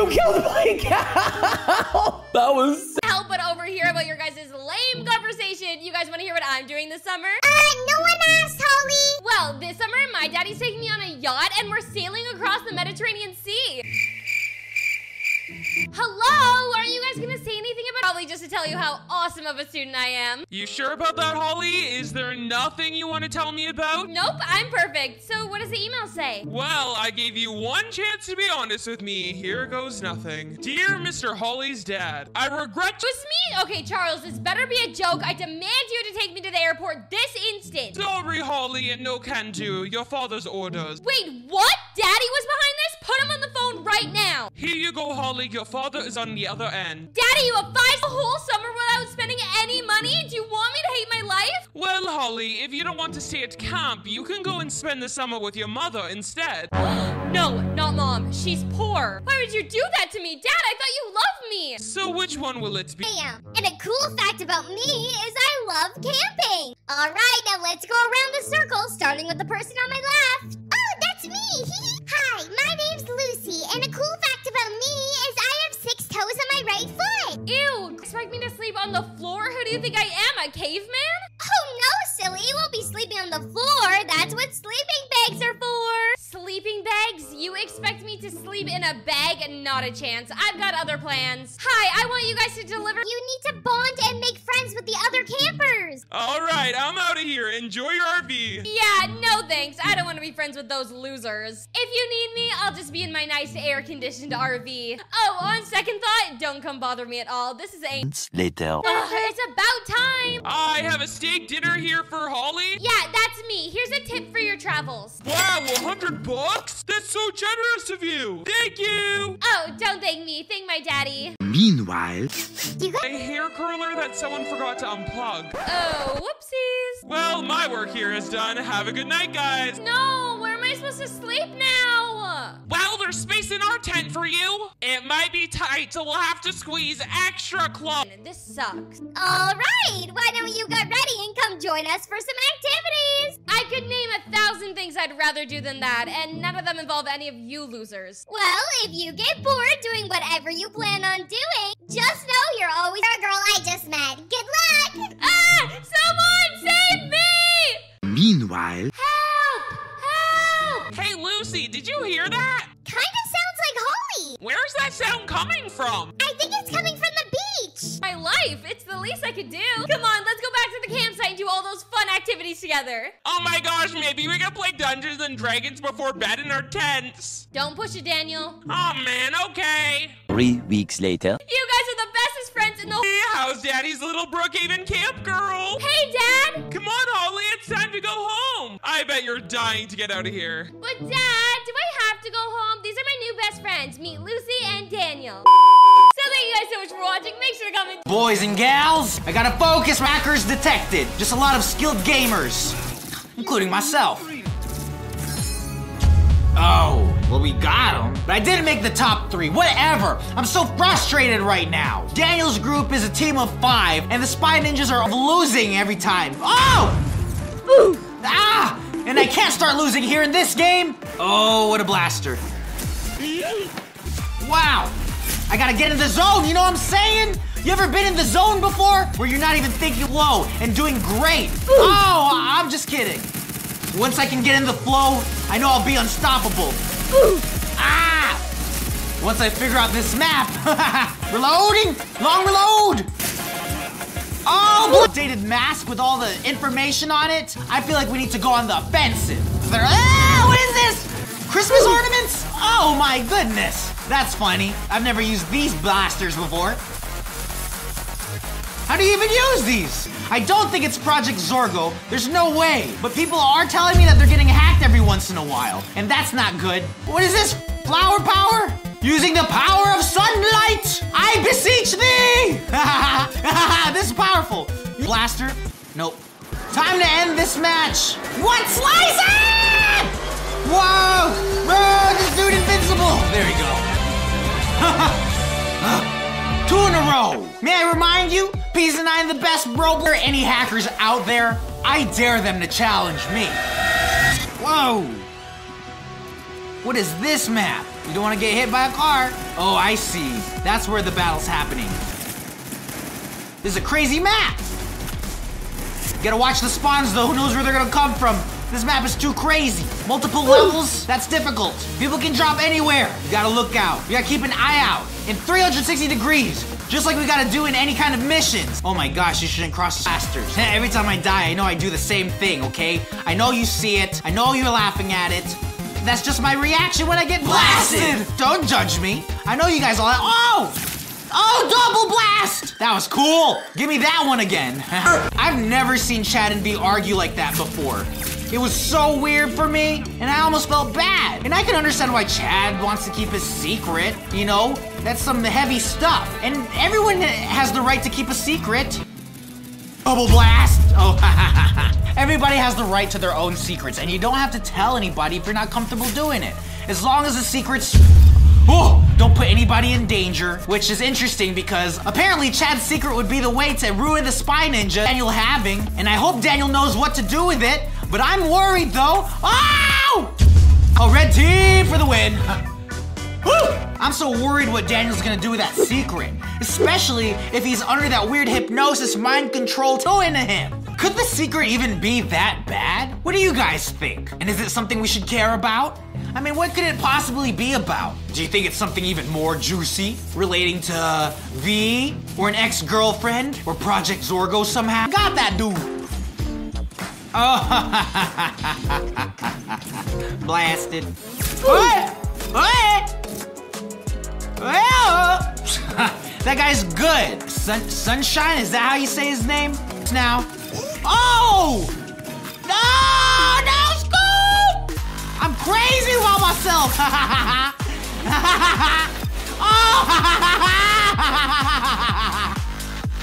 killed my cow! That was so... Help but overhear about your guys' lame conversation. You guys want to hear what I'm doing this summer? Uh, no one asked, Holly. Well, this summer, my daddy's taking me on a yacht, and we're sailing across the Mediterranean Sea. Hello, are you guys gonna say anything about? Probably just to tell you how awesome of a student I am. You sure about that, Holly? Is there nothing you want to tell me about? Nope, I'm perfect. So what does the email say? Well, I gave you one chance to be honest with me. Here goes nothing. Dear Mister Holly's dad, I regret- Just me? Okay, Charles, this better be a joke. I demand you to take me to the airport this instant. Sorry, Holly, and no can do. Your father's orders. Wait, what? Daddy was behind this? Put him on the phone right now. Here you go, Holly. Your father is on the other end. Daddy, you advised the whole summer without spending any money? Do you want me to hate my life? Well, Holly, if you don't want to stay at camp, you can go and spend the summer with your mother instead. No, not Mom. She's poor. Why would you do that to me? Dad, I thought you loved me. So which one will it be? Damn. And a cool fact about me is I love camping. All right, now let's go around the circle, starting with the person on my left. Oh, that's me. Hi, my name's Lucy, and a cool fact about me is I have six toes on my right foot. Ew, expect me to sleep on the floor? Who do you think I am, a caveman? Oh no, silly, you won't be sleeping on the floor. That's what sleeping bags are for. Sleeping bags? You expect me to sleep in a bag? Not a chance. I've got other plans. Hi, I want you guys to deliver- You need to bond and make friends. friends with the other campers. All right, I'm out of here. Enjoy your R V. Yeah, no thanks. I don't want to be friends with those losers. If you need me, I'll just be in my nice air-conditioned R V. Oh, on second thought, don't come bother me at all. This is a... Later. Ugh, it's about time. I have a steak dinner here for Holly. Yeah, that's me. Here's a tip for your travels. Wow, a hundred bucks? That's so generous of you. Thank you. Oh, don't thank me. Thank my daddy. Meanwhile... A hair curler that someone forgot to unplug. Oh, whoopsies. Well, my work here is done. Have a good night, guys. No, where am I supposed to sleep now? Well, there's space in our tent for you. It might be tight, so we'll have to squeeze extra close. This sucks. All right, why don't you get ready and come join us for some activities? I could name a thousand things I'd rather do than that, and none of them involve any of you losers. Well, if you get bored doing whatever you plan on doing, just know you're always a girl I just met. Good luck! Ah! Someone save me! Meanwhile... Help! Help! Hey, Lucy, did you hear that? Kind of sounds like Holly. Where's that sound coming from? I think it's coming from the beach. My life, it's the least I could do. Come on, let's go back to the campsite and do all those fun activities together. Oh my gosh, maybe we can play Dungeons and Dragons before bed in our tents. Don't push it, Daniel. Oh man, okay. Three weeks later... You guys are the bestest friends in the... Hey, how's Daddy's little Brookhaven camp girl? Hey, Dad! Come on, Holly, it's time to go home. I bet you're dying to get out of here. But Dad, do I have to go home? These are my new best friends. Meet Lucy and Daniel. So thank you guys so much for watching. Make sure to comment... Boys and gals, I gotta focus. Hackers detected. Just a lot of skilled gamers. Including myself. Oh, well we got him. But I didn't make the top three, whatever. I'm so frustrated right now. Daniel's group is a team of five, and the Spy Ninjas are losing every time. Oh! Ooh. Ah! And I can't start losing here in this game? Oh, what a blaster. Wow. I gotta get in the zone, you know what I'm saying? You ever been in the zone before? Where you're not even thinking low and doing great. Ooh. Oh, I'm just kidding. Once I can get in the flow, I know I'll be unstoppable. Ooh. Ah! Once I figure out this map. Reloading! Long reload! Oh! Updated mask with all the information on it. I feel like we need to go on the offensive. Ah, what is this? Christmas Ooh. Ornaments? Oh my goodness. That's funny. I've never used these blasters before. How do you even use these? I don't think it's Project Zorgo. There's no way. But people are telling me that they're getting hacked every once in a while. And that's not good. What is this? Flower power? Using the power of sunlight? I beseech thee! This is powerful. Blaster? Nope. Time to end this match. What slicer? Whoa! Bro, this dude invincible. There you go. uh. Two in a row. May I remind you, P's and I are the best Roblox. Are any hackers out there? I dare them to challenge me. Whoa. What is this map? You don't want to get hit by a car. Oh, I see. That's where the battle's happening. This is a crazy map. You gotta watch the spawns though. Who knows where they're gonna come from? This map is too crazy. Multiple levels? That's difficult. People can drop anywhere. You gotta look out. You gotta keep an eye out. In three hundred sixty degrees. Just like we gotta do in any kind of missions. Oh my gosh, you shouldn't cross blasters. Every time I die, I know I do the same thing, okay? I know you see it. I know you're laughing at it. That's just my reaction when I get blasted. Don't judge me. I know you guys all have- Oh! Oh, double blast! That was cool. Give me that one again. I've never seen Chad and B argue like that before. It was so weird for me, and I almost felt bad. And I can understand why Chad wants to keep his secret, you know? That's some heavy stuff. And everyone has the right to keep a secret. Double blast! Oh, everybody has the right to their own secrets, and you don't have to tell anybody if you're not comfortable doing it. As long as the secret's... Oh, don't put anybody in danger, which is interesting because apparently Chad's secret would be the way to ruin the Spy Ninja Daniel having, and I hope Daniel knows what to do with it. But I'm worried though. Oh! Oh, red team for the win. Woo! I'm so worried what Daniel's gonna do with that secret. Especially if he's under that weird hypnosis mind control doing to him. Could the secret even be that bad? What do you guys think? And is it something we should care about? I mean, what could it possibly be about? Do you think it's something even more juicy? Relating to V? Or an ex-girlfriend? Or Project Zorgo somehow? Got that dude! Oh, blasted. What? What? Well, that guy's good. Sun Sunshine, is that how you say his name? Now. Oh! No! No, Scoop! I'm crazy about myself. Oh!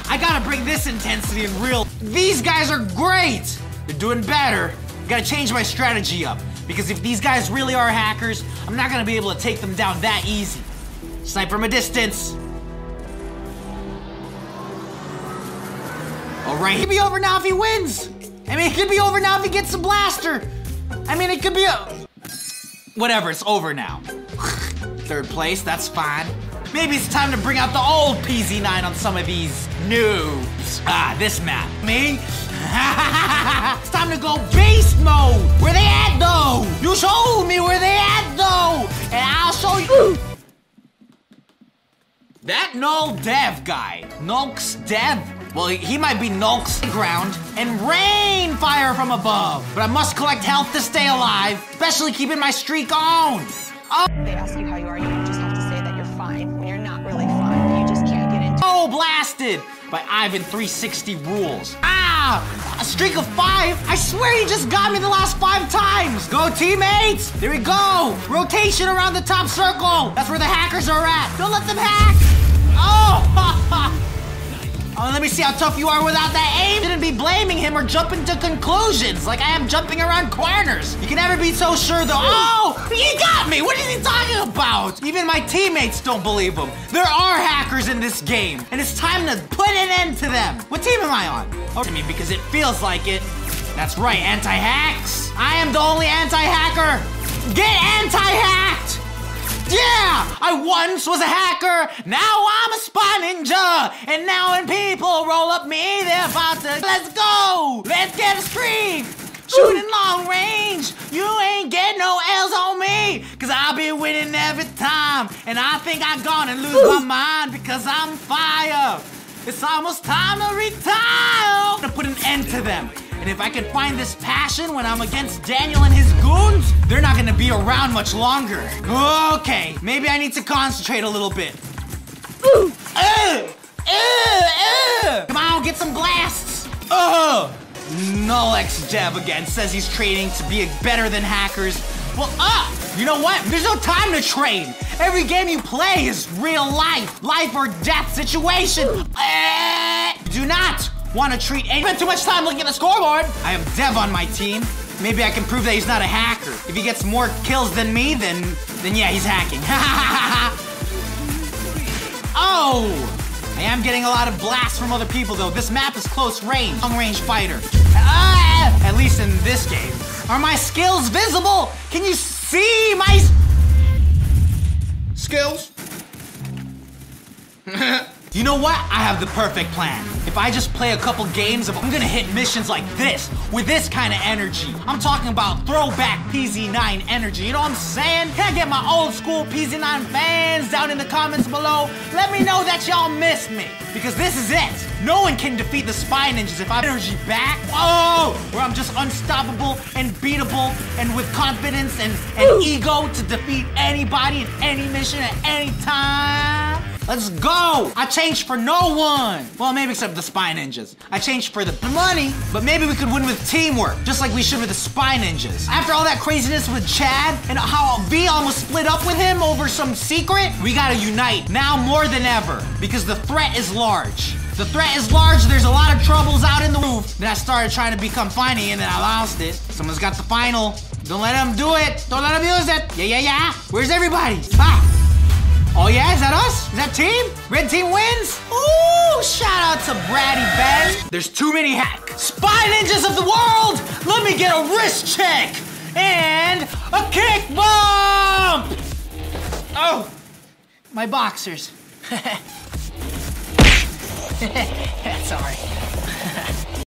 I gotta bring this intensity in real. These guys are great. They're doing better. I gotta change my strategy up, because if these guys really are hackers, I'm not gonna be able to take them down that easy. Snipe from a distance. All right, it could be over now if he wins. I mean, it could be over now if he gets a blaster. I mean, it could be a... Whatever, it's over now. Third place, that's fine. Maybe it's time to bring out the old P Z nine on some of these noobs. Ah, this map. Me? It's time to go beast mode. Where they at though? You show me where they at though, and I'll show you. That null dev guy, Nulk's dev. Well, he might be Nulk's ground and rain fire from above. But I must collect health to stay alive, especially keeping my streak on. Oh. They ask you how you are, you just have to say that you're fine when you're not really fine. You just can't get into. Oh, blasted by Ivan three sixty rules. Ah, a streak of five? I swear you just got me the last five times. Go teammates, there we go. Rotation around the top circle. That's where the hackers are at. Don't let them hack. Oh, oh, let me see how tough you are without that aim. Shouldn't be blaming him or jumping to conclusions like I am jumping around corners. You can never be so sure though. Oh, he got me. What is he talking about? Even my teammates don't believe him. There are hackers in this game, and it's time to put an end to them. What team am I on? Oh, to me, because it feels like it. That's right, anti-hacks. I am the only anti-hacker. Get anti-hacked. Yeah! I once was a hacker, now I'm a spy ninja! And now when people roll up me, they're about to... Let's go! Let's get a streak! Shooting long range! You ain't get no L's on me! Cause I'll be winning every time! And I think I'm gonna lose Ooh. my mind because I'm fire! It's almost time to retire! I'm gonna put an end to them! And if I can find this passion when I'm against Daniel and his goons, they're not gonna be around much longer. Okay, maybe I need to concentrate a little bit. Ooh. Uh, uh, uh. Come on, get some blasts. Oh, Nullex Dev again says he's training to be better than hackers. Well, up. Uh, you know what? There's no time to train. Every game you play is real life, life or death situation. Uh, do not. Want to treat anyone? Spent too much time looking at the scoreboard. I have Dev on my team. Maybe I can prove that he's not a hacker. If he gets more kills than me, then then yeah, he's hacking. Oh, I am getting a lot of blasts from other people though. This map is close range, long range fighter. Uh, at least in this game. Are my skills visible? Can you see my skills? You know what? I have the perfect plan. If I just play a couple games of, I'm gonna hit missions like this with this kind of energy. I'm talking about throwback P Z nine energy, you know what I'm saying? Can I get my old school P Z nine fans down in the comments below? Let me know that y'all missed me, because this is it. No one can defeat the Spy Ninjas if I energy back. Oh, where I'm just unstoppable and beatable and with confidence and, and ego to defeat anybody in any mission at any time. Let's go! I changed for no one! Well, maybe except the Spy Ninjas. I changed for the money, but maybe we could win with teamwork, just like we should with the Spy Ninjas. After all that craziness with Chad and how V almost split up with him over some secret, we gotta unite now more than ever, because the threat is large. The threat is large, there's a lot of troubles out in the roof. Then I started trying to become funny and then I lost it. Someone's got the final. Don't let him do it. Don't let him use it. Yeah, yeah, yeah. Where's everybody? Ah. Oh yeah, is that us? Is that team? Red team wins? Ooh, shout out to Bratty Ben. There's too many hack. Spy Ninjas of the world, let me get a wrist check and a kick bump. Oh, my boxers. That's all right.